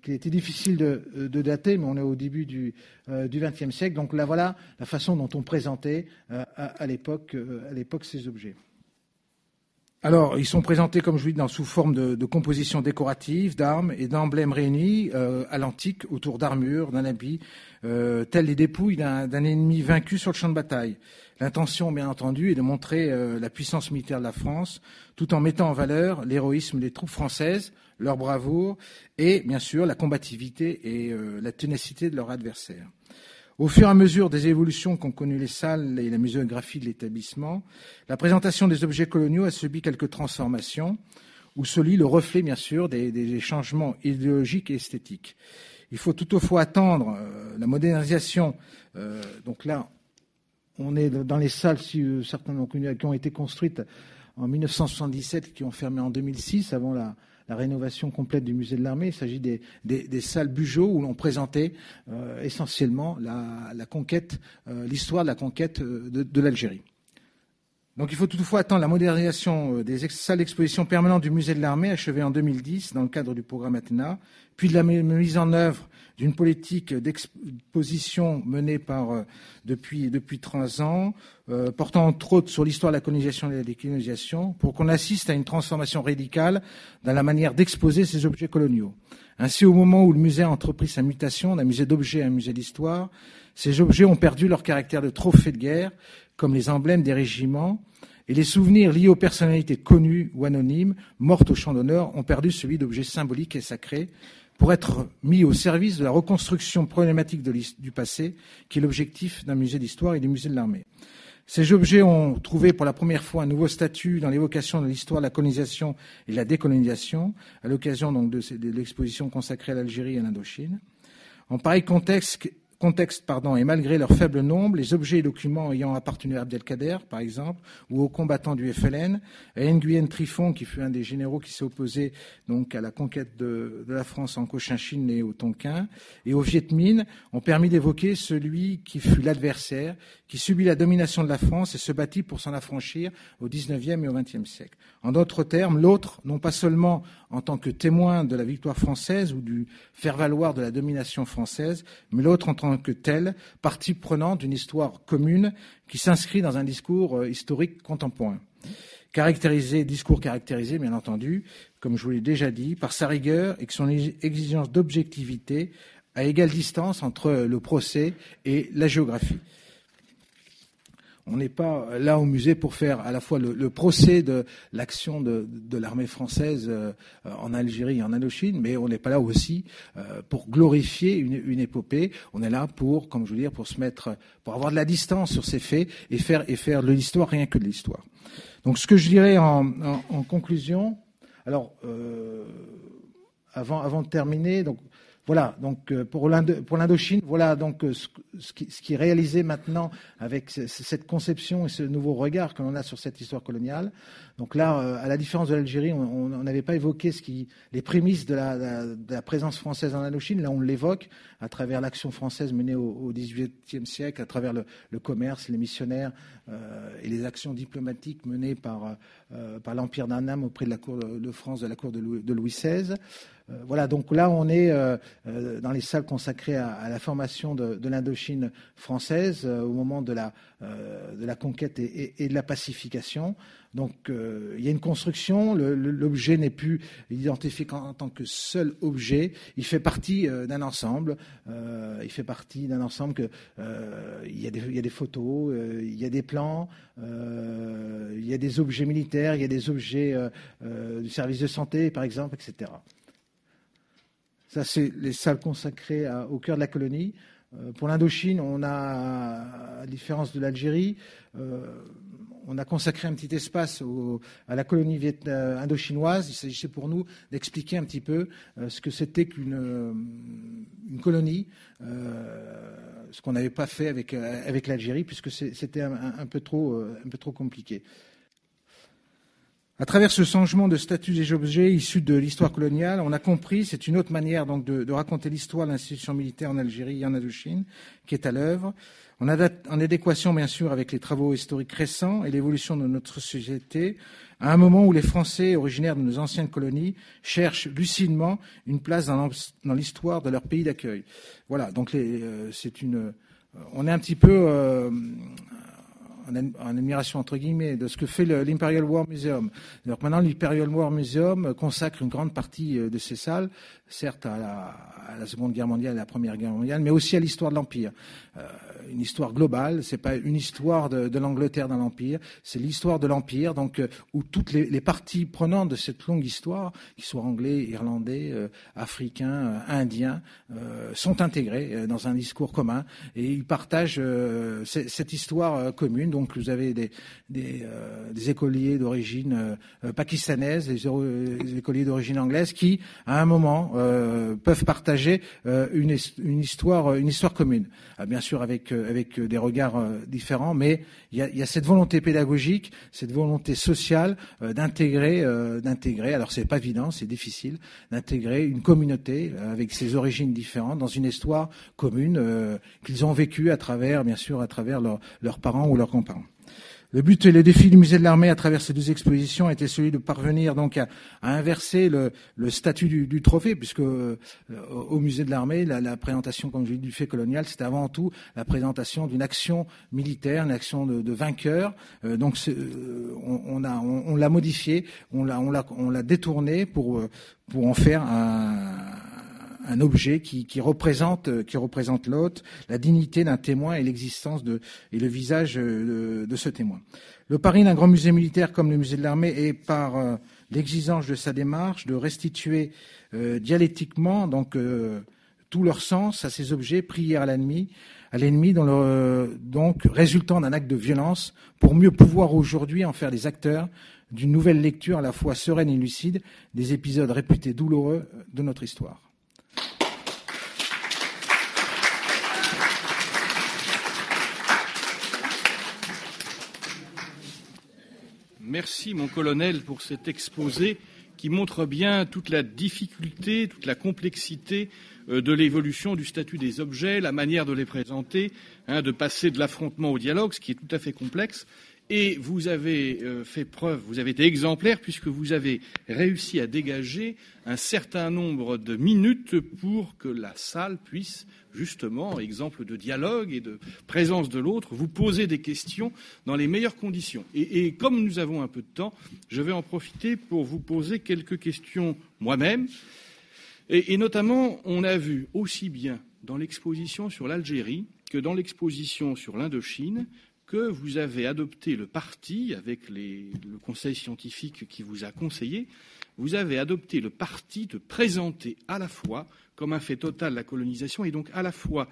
qu'il était difficile de, de dater, mais on est au début du euh, du vingtième siècle. Donc là, voilà la façon dont on présentait euh, à, à l'époque euh, à l'époque ces objets. Alors, ils sont présentés, comme je vous dis, dans, sous forme de, de compositions décoratives, d'armes et d'emblèmes réunis euh, à l'antique autour d'armures, d'un habit, euh, telles les dépouilles d'un ennemi vaincu sur le champ de bataille. L'intention, bien entendu, est de montrer euh, la puissance militaire de la France, tout en mettant en valeur l'héroïsme des troupes françaises, leur bravoure et, bien sûr, la combativité et euh, la ténacité de leurs adversaires. Au fur et à mesure des évolutions qu'ont connues les salles et la muséographie de l'établissement, la présentation des objets coloniaux a subi quelques transformations, où se lit le reflet, bien sûr, des, des changements idéologiques et esthétiques. Il faut toutefois attendre euh, la modernisation. Euh, donc là, on est dans les salles, si euh, certaines ont connu, qui ont été construites en mille neuf cent soixante-dix-sept, qui ont fermé en deux mille six, avant la... la rénovation complète du musée de l'armée. Il s'agit des, des, des salles Bugeaud où l'on présentait euh, essentiellement la, la conquête, euh, l'histoire de la conquête de, de l'Algérie. Donc il faut toutefois attendre la modernisation des ex salles d'exposition permanentes du musée de l'armée, achevée en deux mille dix dans le cadre du programme Athéna, puis de la mise en œuvre d'une politique d'exposition menée par, euh, depuis, depuis trois ans, euh, portant entre autres sur l'histoire de la colonisation et de la décolonisation, pour qu'on assiste à une transformation radicale dans la manière d'exposer ces objets coloniaux. Ainsi, au moment où le musée a entrepris sa mutation d'un musée d'objets à un musée d'histoire, ces objets ont perdu leur caractère de trophée de guerre, comme les emblèmes des régiments, et les souvenirs liés aux personnalités connues ou anonymes, mortes au champ d'honneur, ont perdu celui d'objets symboliques et sacrés, pour être mis au service de la reconstruction problématique de du passé, qui est l'objectif d'un musée d'histoire et du musée de l'armée. Ces objets ont trouvé pour la première fois un nouveau statut dans l'évocation de l'histoire de la colonisation et de la décolonisation, à l'occasion donc de, de l'exposition consacrée à l'Algérie et à l'Indochine. En pareil contexte, Contexte, pardon, et malgré leur faible nombre, les objets et documents ayant appartenu à Abdelkader, par exemple, ou aux combattants du F L N, à Nguyen Trifon, qui fut un des généraux qui s'est opposé donc à la conquête de, de la France en Cochinchine et au Tonkin, et aux Viet Minh, ont permis d'évoquer celui qui fut l'adversaire, qui subit la domination de la France et se battit pour s'en affranchir au dix-neuvième et au vingtième siècle. En d'autres termes, l'autre, non pas seulement en tant que témoin de la victoire française ou du faire-valoir de la domination française, mais l'autre en tant que tel, partie prenante d'une histoire commune qui s'inscrit dans un discours historique contemporain. Caractérisé, discours caractérisé, bien entendu, comme je vous l'ai déjà dit, par sa rigueur et son exigence d'objectivité à égale distance entre le procès et la géographie. On n'est pas là au musée pour faire à la fois le, le procès de l'action de, de l'armée française en Algérie et en Indochine, mais on n'est pas là aussi pour glorifier une, une épopée. On est là pour, comme je veux dire, pour se mettre, pour avoir de la distance sur ces faits et faire, et faire de l'histoire rien que de l'histoire. Donc, ce que je dirais en, en, en conclusion, alors euh, avant, avant de terminer, donc. Voilà, donc pour l'Indochine, voilà donc ce qui est réalisé maintenant avec cette conception et ce nouveau regard que l'on a sur cette histoire coloniale. Donc là, à la différence de l'Algérie, on n'avait pas évoqué ce qui, les prémices de la, de la présence française en Indochine. Là, on l'évoque à travers l'action française menée au XVIIIe siècle, à travers le, le commerce, les missionnaires euh, et les actions diplomatiques menées par, euh, par l'Empire d'Annam auprès de la cour de France, de la cour de Louis, de Louis seize. Euh, voilà, donc là, on est euh, dans les salles consacrées à, à la formation de, de l'Indochine française euh, au moment de la, euh, de la conquête et, et, et de la pacification. Donc, euh, il y a une construction, le, le, l'objet n'est plus identifié en, en tant que seul objet, il fait partie euh, d'un ensemble, euh, il fait partie d'un ensemble que euh, il y a des, il y a des photos, euh, il y a des plans, euh, il y a des objets militaires, il y a des objets euh, euh, du service de santé, par exemple, et cetera. Ça, c'est les salles consacrées à, au cœur de la colonie. Euh, pour l'Indochine, on a, à la différence de l'Algérie, euh, on a consacré un petit espace au, à la colonie vietnam, indochinoise. Il s'agissait pour nous d'expliquer un petit peu euh, ce que c'était qu'une une colonie, euh, ce qu'on n'avait pas fait avec, avec l'Algérie, puisque c'était un, un, peu trop, un peu trop compliqué. À travers ce changement de statut des objets issus de l'histoire coloniale, on a compris, c'est une autre manière donc de, de raconter l'histoire de l'institution militaire en Algérie et en Indochine qui est à l'œuvre, en, en adéquation bien sûr avec les travaux historiques récents et l'évolution de notre société, à un moment où les Français originaires de nos anciennes colonies cherchent lucidement une place dans, dans l'histoire de leur pays d'accueil. Voilà, donc les, euh, c'est une, euh, on est un petit peu euh, en admiration entre guillemets de ce que fait le, l'Imperial War Museum. Alors maintenant, l'Imperial War Museum consacre une grande partie de ses salles, certes à la, à la Seconde Guerre mondiale et à la Première Guerre mondiale, mais aussi à l'histoire de l'Empire. Euh, une histoire globale, c'est pas une histoire de, de l'Angleterre dans l'Empire, c'est l'histoire de l'Empire, donc euh, où toutes les, les parties prenantes de cette longue histoire, qu'ils soient anglais, irlandais, euh, africains, euh, indiens, euh, sont intégrées euh, dans un discours commun et ils partagent euh, c- cette histoire euh, commune. Donc vous avez des, des, euh, des écoliers d'origine euh, pakistanaise, des, euh, des écoliers d'origine anglaise qui, à un moment, euh, peuvent partager euh, une, une, histoire, une histoire commune. Ah, bien sûr avec, euh, avec des regards euh, différents, mais il y a, y a cette volonté pédagogique, cette volonté sociale euh, d'intégrer, euh, d'intégrer, alors c'est pas évident, c'est difficile, d'intégrer une communauté euh, avec ses origines différentes dans une histoire commune euh, qu'ils ont vécue à travers, bien sûr, à travers leur, leurs parents ou leurs grands-parents. Le but et le défi du musée de l'armée à travers ces deux expositions était celui de parvenir donc à, à inverser le, le statut du, du trophée, puisque euh, au musée de l'armée, la, la présentation, comme je l'ai dit, du fait colonial, c'était avant tout la présentation d'une action militaire, une action de, de vainqueur. Euh, donc euh, on, on, a, on, on l'a modifié, on l'a, on l'a, on l'a détourné pour, pour en faire un... un objet qui, qui représente, qui représente l'hôte, la dignité d'un témoin et l'existence de, et le visage de, de ce témoin. Le pari d'un grand musée militaire comme le musée de l'armée est par euh, l'exigence de sa démarche de restituer euh, dialectiquement donc euh, tout leur sens à ces objets pris à l'ennemi, à l'ennemi dans le, donc résultant d'un acte de violence pour mieux pouvoir aujourd'hui en faire des acteurs d'une nouvelle lecture à la fois sereine et lucide des épisodes réputés douloureux de notre histoire. Merci, mon colonel, pour cet exposé qui montre bien toute la difficulté, toute la complexité de l'évolution du statut des objets, la manière de les présenter, hein, de passer de l'affrontement au dialogue, ce qui est tout à fait complexe. Et vous avez fait preuve, vous avez été exemplaire, puisque vous avez réussi à dégager un certain nombre de minutes pour que la salle puisse, justement, exemple de dialogue et de présence de l'autre, vous poser des questions dans les meilleures conditions. Et, et comme nous avons un peu de temps, je vais en profiter pour vous poser quelques questions moi-même. Et, et notamment, on a vu aussi bien dans l'exposition sur l'Algérie que dans l'exposition sur l'Indochine que vous avez adopté le parti, avec les, le conseil scientifique qui vous a conseillé, vous avez adopté le parti de présenter à la fois, comme un fait total, la colonisation, et donc à la fois,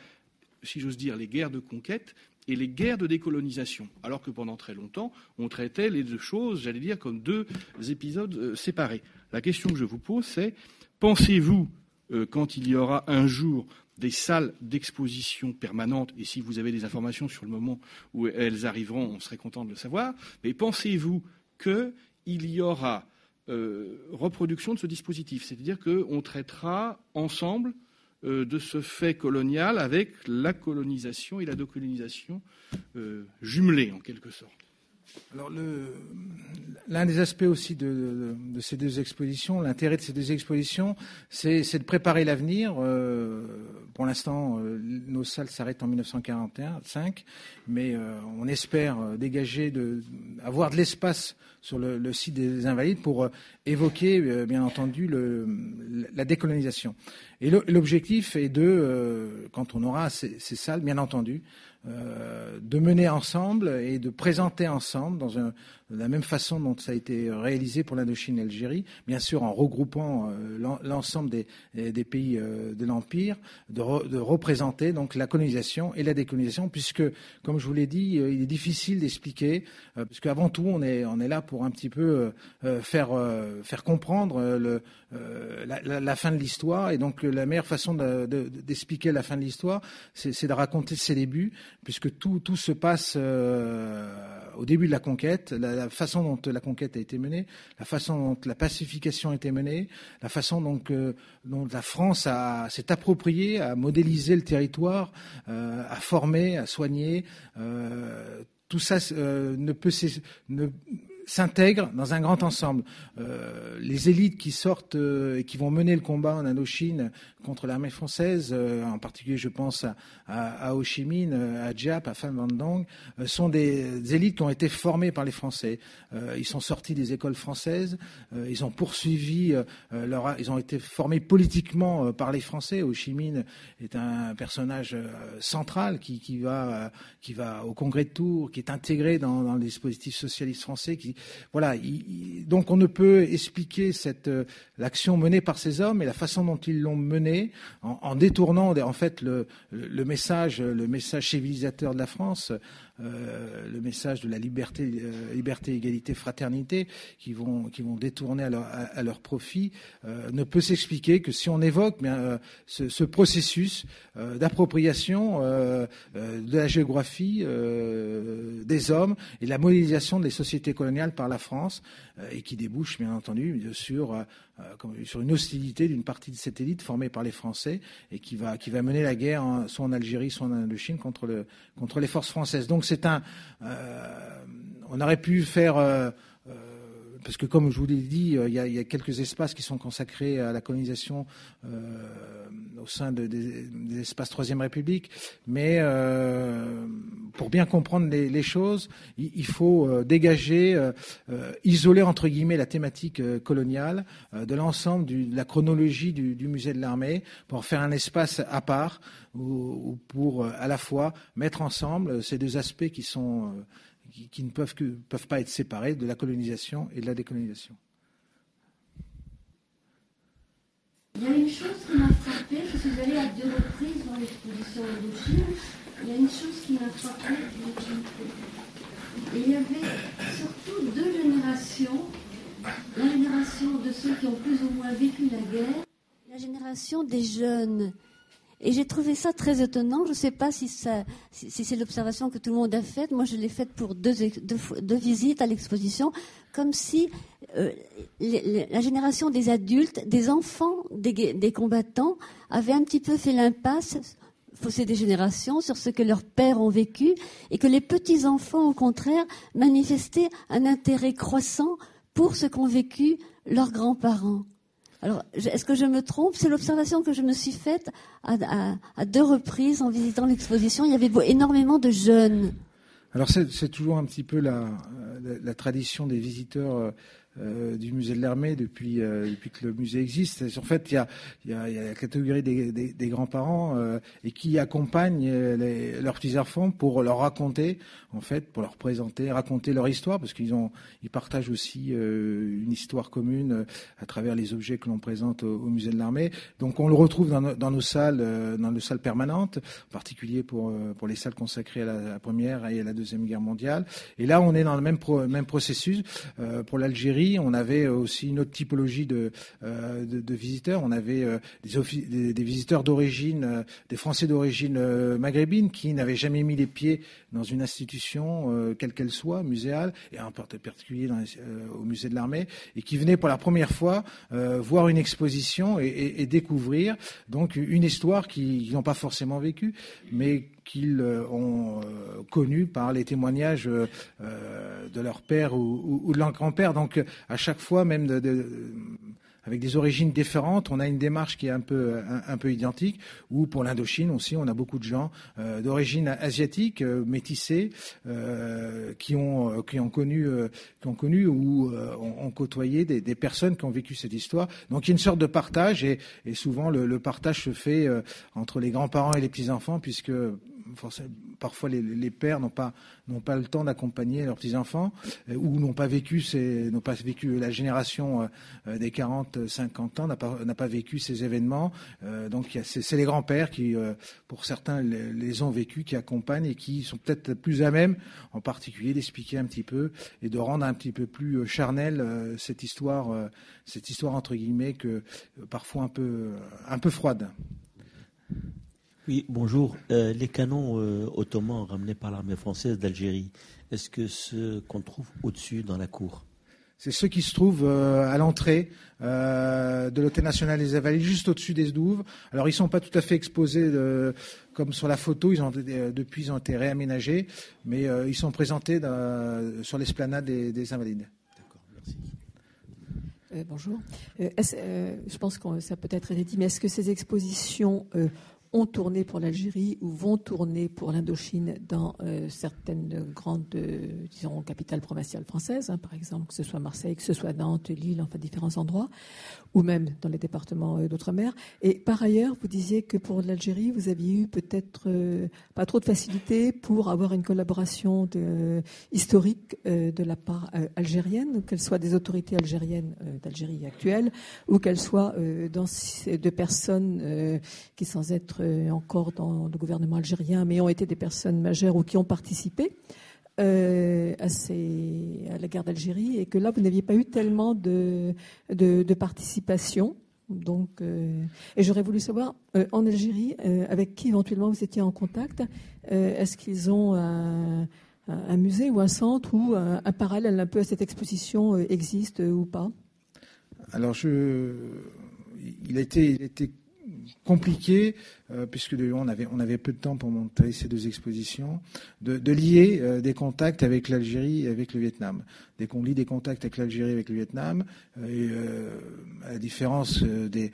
si j'ose dire, les guerres de conquête et les guerres de décolonisation, alors que pendant très longtemps, on traitait les deux choses, j'allais dire, comme deux épisodes séparés. La question que je vous pose, c'est, pensez-vous, euh, quand il y aura un jour des salles d'exposition permanentes, et si vous avez des informations sur le moment où elles arriveront, on serait content de le savoir, mais pensez-vous qu'il y aura euh, reproduction de ce dispositif, c'est-à-dire qu'on traitera ensemble euh, de ce fait colonial avec la colonisation et la décolonisation euh, jumelées, en quelque sorte? Alors, le, l'un des aspects aussi de, de, de ces deux expositions, l'intérêt de ces deux expositions, c'est de préparer l'avenir. Euh, pour l'instant, euh, nos salles s'arrêtent en mille neuf cent quarante et un, cinq, mais euh, on espère dégager, de, avoir de l'espace sur le, le site des Invalides pour euh, évoquer, euh, bien entendu, le, la décolonisation. Et l'objectif est de, euh, quand on aura ces, ces salles, bien entendu, Euh, de mener ensemble et de présenter ensemble dans un, de la même façon dont ça a été réalisé pour l'Indochine et l'Algérie, bien sûr en regroupant euh, l'ensemble des, des pays euh, de l'Empire, de, re, de représenter donc la colonisation et la décolonisation, puisque, comme je vous l'ai dit, euh, il est difficile d'expliquer, euh, puisque avant tout on est, on est là pour un petit peu euh, faire, euh, faire comprendre euh, le, euh, la, la, la fin de l'histoire, et donc euh, la meilleure façon de, de, d'expliquer la fin de l'histoire, c'est de raconter ses débuts, puisque tout, tout se passe euh, au début de la conquête, la, la façon dont la conquête a été menée, la façon dont la pacification a été menée, la façon donc, euh, dont la France s'est appropriée, a modélisé le territoire, euh, a formé, a soigné. Euh, tout ça euh, ne peut ne, s'intègre dans un grand ensemble. Euh, les élites qui sortent euh, et qui vont mener le combat en Indochine contre l'armée française, euh, en particulier je pense à, à, à Ho Chi Minh, à Diap, à Pham Van Dong, euh, sont des, des élites qui ont été formées par les Français. Euh, ils sont sortis des écoles françaises, euh, ils ont poursuivi, euh, leur, ils ont été formés politiquement euh, par les Français. Ho Chi Minh est un personnage euh, central qui, qui, va, euh, qui va au Congrès de Tours, qui est intégré dans, dans les dispositifs socialistes français, qui Voilà, il, donc on ne peut expliquer cette euh, l'action menée par ces hommes et la façon dont ils l'ont menée en, en détournant en fait le, le message, le message civilisateur de la France, euh, le message de la liberté, euh, liberté, égalité, fraternité, qui vont qui vont détourner à leur, à, à leur profit, euh, ne peut s'expliquer que si on évoque bien, euh, ce, ce processus euh, d'appropriation euh, euh, de la géographie euh, des hommes et de la modélisation des sociétés coloniales par la France, euh, et qui débouche bien entendu sur, euh, sur une hostilité d'une partie de cette élite formée par les Français et qui va, qui va mener la guerre en, soit en Algérie, soit en Indochine contre, le, contre les forces françaises. Donc c'est un... Euh, on aurait pu faire... Euh, euh, parce que comme je vous l'ai dit, il y, a, il y a quelques espaces qui sont consacrés à la colonisation euh, au sein de, des, des espaces Troisième République. Mais euh, pour bien comprendre les, les choses, il, il faut dégager, euh, euh, isoler entre guillemets la thématique coloniale euh, de l'ensemble de la chronologie du, du musée de l'Armée pour faire un espace à part ou pour à la fois mettre ensemble ces deux aspects qui sont... Euh, Qui, qui ne peuvent, que, peuvent pas être séparés de la colonisation et de la décolonisation. Il y a une chose qui m'a frappée, je suis allée à deux reprises dans l'exposition Indochine, il y a une chose qui m'a frappée, il y avait surtout deux générations, la génération de ceux qui ont plus ou moins vécu la guerre, la génération des jeunes. Et j'ai trouvé ça très étonnant. Je ne sais pas si, ça, si, si c'est l'observation que tout le monde a faite. Moi, je l'ai faite pour deux, deux, deux visites à l'exposition, comme si euh, les, la génération des adultes, des enfants, des, des combattants, avait un petit peu fait l'impasse, fausser des générations, sur ce que leurs pères ont vécu, et que les petits-enfants, au contraire, manifestaient un intérêt croissant pour ce qu'ont vécu leurs grands-parents. Alors, est-ce que je me trompe? C'est l'observation que je me suis faite à, à, à deux reprises en visitant l'exposition. Il y avait énormément de jeunes. Alors, c'est toujours un petit peu la, la, la tradition des visiteurs euh, du musée de l'Armée depuis, euh, depuis que le musée existe. En fait, il y a, il y a, il y a la catégorie des, des, des grands-parents euh, et qui accompagnent les, leurs petits-enfants pour leur raconter, en fait, pour leur présenter, raconter leur histoire, parce qu'ils ont, ils partagent aussi euh, une histoire commune à travers les objets que l'on présente au, au musée de l'Armée. Donc, on le retrouve dans, no, dans nos salles, euh, dans nos salles permanentes, en particulier pour, euh, pour les salles consacrées à la, à la première et à la deuxième guerre mondiale. Et là, on est dans le même, pro, même processus. Euh, pour l'Algérie, on avait aussi une autre typologie de, euh, de, de visiteurs. On avait euh, des, des, des visiteurs d'origine, euh, des Français d'origine euh, maghrébine qui n'avaient jamais mis les pieds dans une institution, euh, quelle qu'elle soit, muséale, et en particulier dans les, euh, au musée de l'Armée, et qui venaient pour la première fois euh, voir une exposition et, et, et découvrir donc une histoire qu'ils n'ont pas forcément vécue, mais qu'ils ont connu par les témoignages de leur père ou de leur grand-père. Donc à chaque fois, même de, de, avec des origines différentes, on a une démarche qui est un peu, un, un peu identique, ou pour l'Indochine aussi, on a beaucoup de gens euh, d'origine asiatique, euh, métissés, euh, qui, ont, qui, ont connu, euh, qui ont connu ou euh, ont, ont côtoyé des, des personnes qui ont vécu cette histoire. Donc il y a une sorte de partage, et, et souvent le, le partage se fait euh, entre les grands-parents et les petits-enfants, puisque parfois les, les pères n'ont pas, n'ont pas le temps d'accompagner leurs petits-enfants, ou n'ont pas vécu ces, n'ont pas vécu la génération euh, des quarante, cinquante ans, n'a pas, n'a pas vécu ces événements. Euh, donc y a, c'est, c'est les grands-pères qui, euh, pour certains, les, les ont vécus, qui accompagnent et qui sont peut-être plus à même, en particulier, d'expliquer un petit peu et de rendre un petit peu plus charnelle euh, cette histoire, euh, cette histoire entre guillemets, que euh, parfois un peu, un peu froide. Oui, bonjour. Euh, les canons euh, ottomans ramenés par l'armée française d'Algérie, est-ce que ce qu'on trouve au-dessus dans la cour ? C'est ceux qui se trouvent euh, à l'entrée euh, de l'Hôtel National des Invalides, juste au-dessus des douves. Alors, ils ne sont pas tout à fait exposés de, comme sur la photo. Ils ont, euh, depuis, ils ont été réaménagés, mais euh, ils sont présentés euh, sur l'esplanade des, des Invalides. D'accord, merci. Euh, bonjour. Euh, euh, je pense que ça peut être dit, mais est-ce que ces expositions... Euh, ont tourné pour l'Algérie ou vont tourner pour l'Indochine dans euh, certaines grandes, euh, disons, capitales provinciales françaises, hein, par exemple, que ce soit Marseille, que ce soit Nantes, Lille, enfin différents endroits, ou même dans les départements euh, d'outre-mer. Et par ailleurs, vous disiez que pour l'Algérie, vous aviez eu peut-être euh, pas trop de facilité pour avoir une collaboration de, euh, historique euh, de la part euh, algérienne, qu'elle soit des autorités algériennes euh, d'Algérie actuelle, ou qu'elle soit euh, dans, de personnes euh, qui, sans être encore dans le gouvernement algérien, mais ont été des personnes majeures ou qui ont participé euh, à, ces, à la guerre d'Algérie, et que là, vous n'aviez pas eu tellement de, de, de participation. Donc, euh, et j'aurais voulu savoir, euh, en Algérie, euh, avec qui éventuellement vous étiez en contact, euh, est-ce qu'ils ont un, un musée ou un centre où un, un parallèle un peu à cette exposition euh, existe euh, ou pas ? Alors, je... il a été... Il a été... compliqué, euh, puisque de, on, avait, on avait peu de temps pour monter ces deux expositions, de, de lier euh, des contacts avec l'Algérie et avec le Vietnam. Dès qu'on lie des contacts avec l'Algérie et avec le Vietnam, euh, et, euh, à la différence euh, des...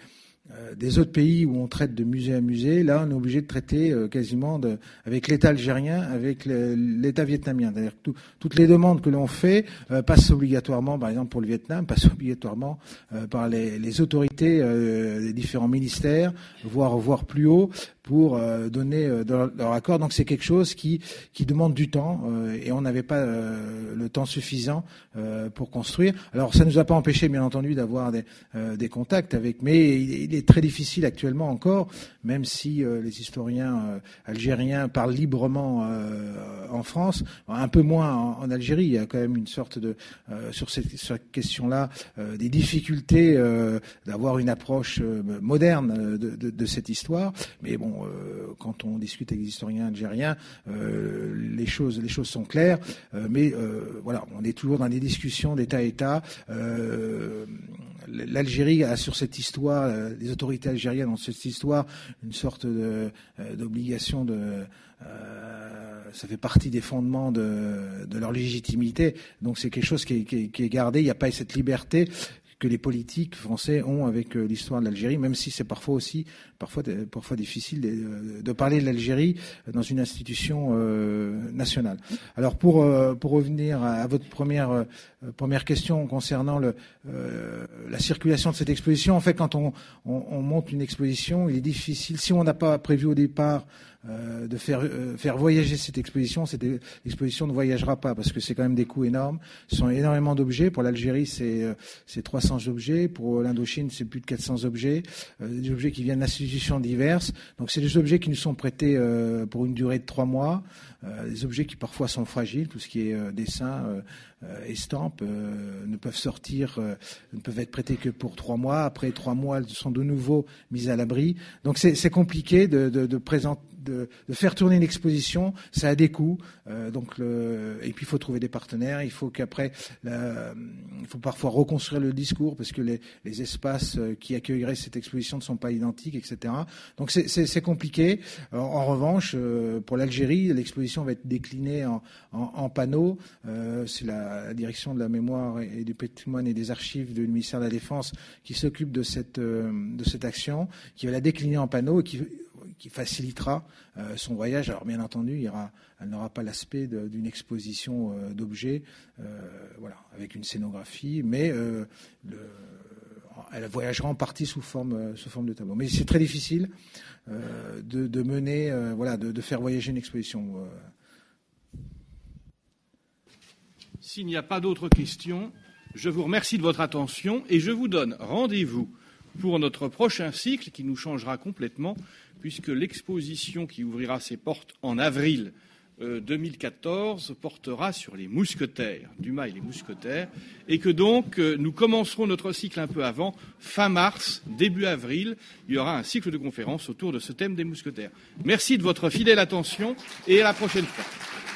des autres pays où on traite de musée à musée, là, on est obligé de traiter quasiment de, avec l'État algérien, avec l'État vietnamien. C'est-à-dire que tout, toutes les demandes que l'on fait euh, passent obligatoirement, par exemple pour le Vietnam, passent obligatoirement euh, par les, les autorités euh, des différents ministères, voire, voire plus haut, pour euh, donner euh, leur, leur accord. Donc c'est quelque chose qui, qui demande du temps euh, et on n'avait pas euh, le temps suffisant euh, pour construire. Alors ça ne nous a pas empêché, bien entendu, d'avoir des, euh, des contacts avec, mais il, il est très difficile actuellement encore, même si euh, les historiens euh, algériens parlent librement euh, en France, un peu moins en, en Algérie. Il y a quand même une sorte de, euh, sur cette, sur cette question-là, euh, des difficultés euh, d'avoir une approche euh, moderne de, de, de cette histoire. Mais bon, Euh, quand on discute avec les historiens algériens, euh, les choses, les choses sont claires, euh, mais euh, voilà, on est toujours dans des discussions d'État à État. Euh, L'Algérie a sur cette histoire, euh, les autorités algériennes ont sur cette histoire une sorte de, euh, d'obligation de... Euh, ça fait partie des fondements de, de leur légitimité, donc c'est quelque chose qui est, qui est, qui est gardé. Il n'y a pas cette liberté que les politiques français ont avec l'histoire de l'Algérie, même si c'est parfois aussi parfois, parfois difficile de, de parler de l'Algérie dans une institution euh, nationale. Alors pour, euh, pour revenir à, à votre première, euh, première question concernant le, euh, la circulation de cette exposition, en fait quand on, on, on monte une exposition, il est difficile, si on n'a pas prévu au départ Euh, de faire, euh, faire voyager cette exposition, cette exposition ne voyagera pas parce que c'est quand même des coûts énormes. Ce sont énormément d'objets. Pour l'Algérie, c'est, euh, c'est trois cents objets. Pour l'Indochine, c'est plus de quatre cents objets. Euh, des objets qui viennent d'institutions diverses. Donc, c'est des objets qui nous sont prêtés euh, pour une durée de trois mois. Euh, des objets qui parfois sont fragiles, tout ce qui est euh, dessin, euh, euh, estampes euh, ne peuvent sortir, euh, ne peuvent être prêtées que pour trois mois. Après trois mois, elles sont de nouveau mises à l'abri. Donc c'est, c'est compliqué de, de, de présenter. De, de faire tourner une exposition, ça a des coûts. Euh, donc le, et puis il faut trouver des partenaires. Il faut qu'après, la, il faut parfois reconstruire le discours parce que les, les espaces qui accueilleraient cette exposition ne sont pas identiques, et cetera. Donc c'est, c'est, c'est compliqué. Alors, en revanche, euh, pour l'Algérie, l'exposition va être déclinée en, en, en panneaux. Euh, c'est la, la direction de la mémoire et, et du patrimoine et des archives du ministère de la Défense qui s'occupe de cette, euh, de cette action, qui va la décliner en panneaux et qui qui facilitera euh, son voyage. Alors bien entendu, il y aura, elle n'aura pas l'aspect de, d'une exposition euh, d'objets, euh, voilà, avec une scénographie, mais euh, le, elle voyagera en partie sous forme, euh, sous forme de tableau. Mais c'est très difficile euh, de, de mener, euh, voilà, de, de faire voyager une exposition. Euh. S'il n'y a pas d'autres questions, je vous remercie de votre attention et je vous donne rendez-vous pour notre prochain cycle qui nous changera complètement, puisque l'exposition qui ouvrira ses portes en avril deux mille quatorze portera sur les mousquetaires, Dumas et les mousquetaires, et que donc nous commencerons notre cycle un peu avant, fin mars, début avril, il y aura un cycle de conférences autour de ce thème des mousquetaires. Merci de votre fidèle attention et à la prochaine fois.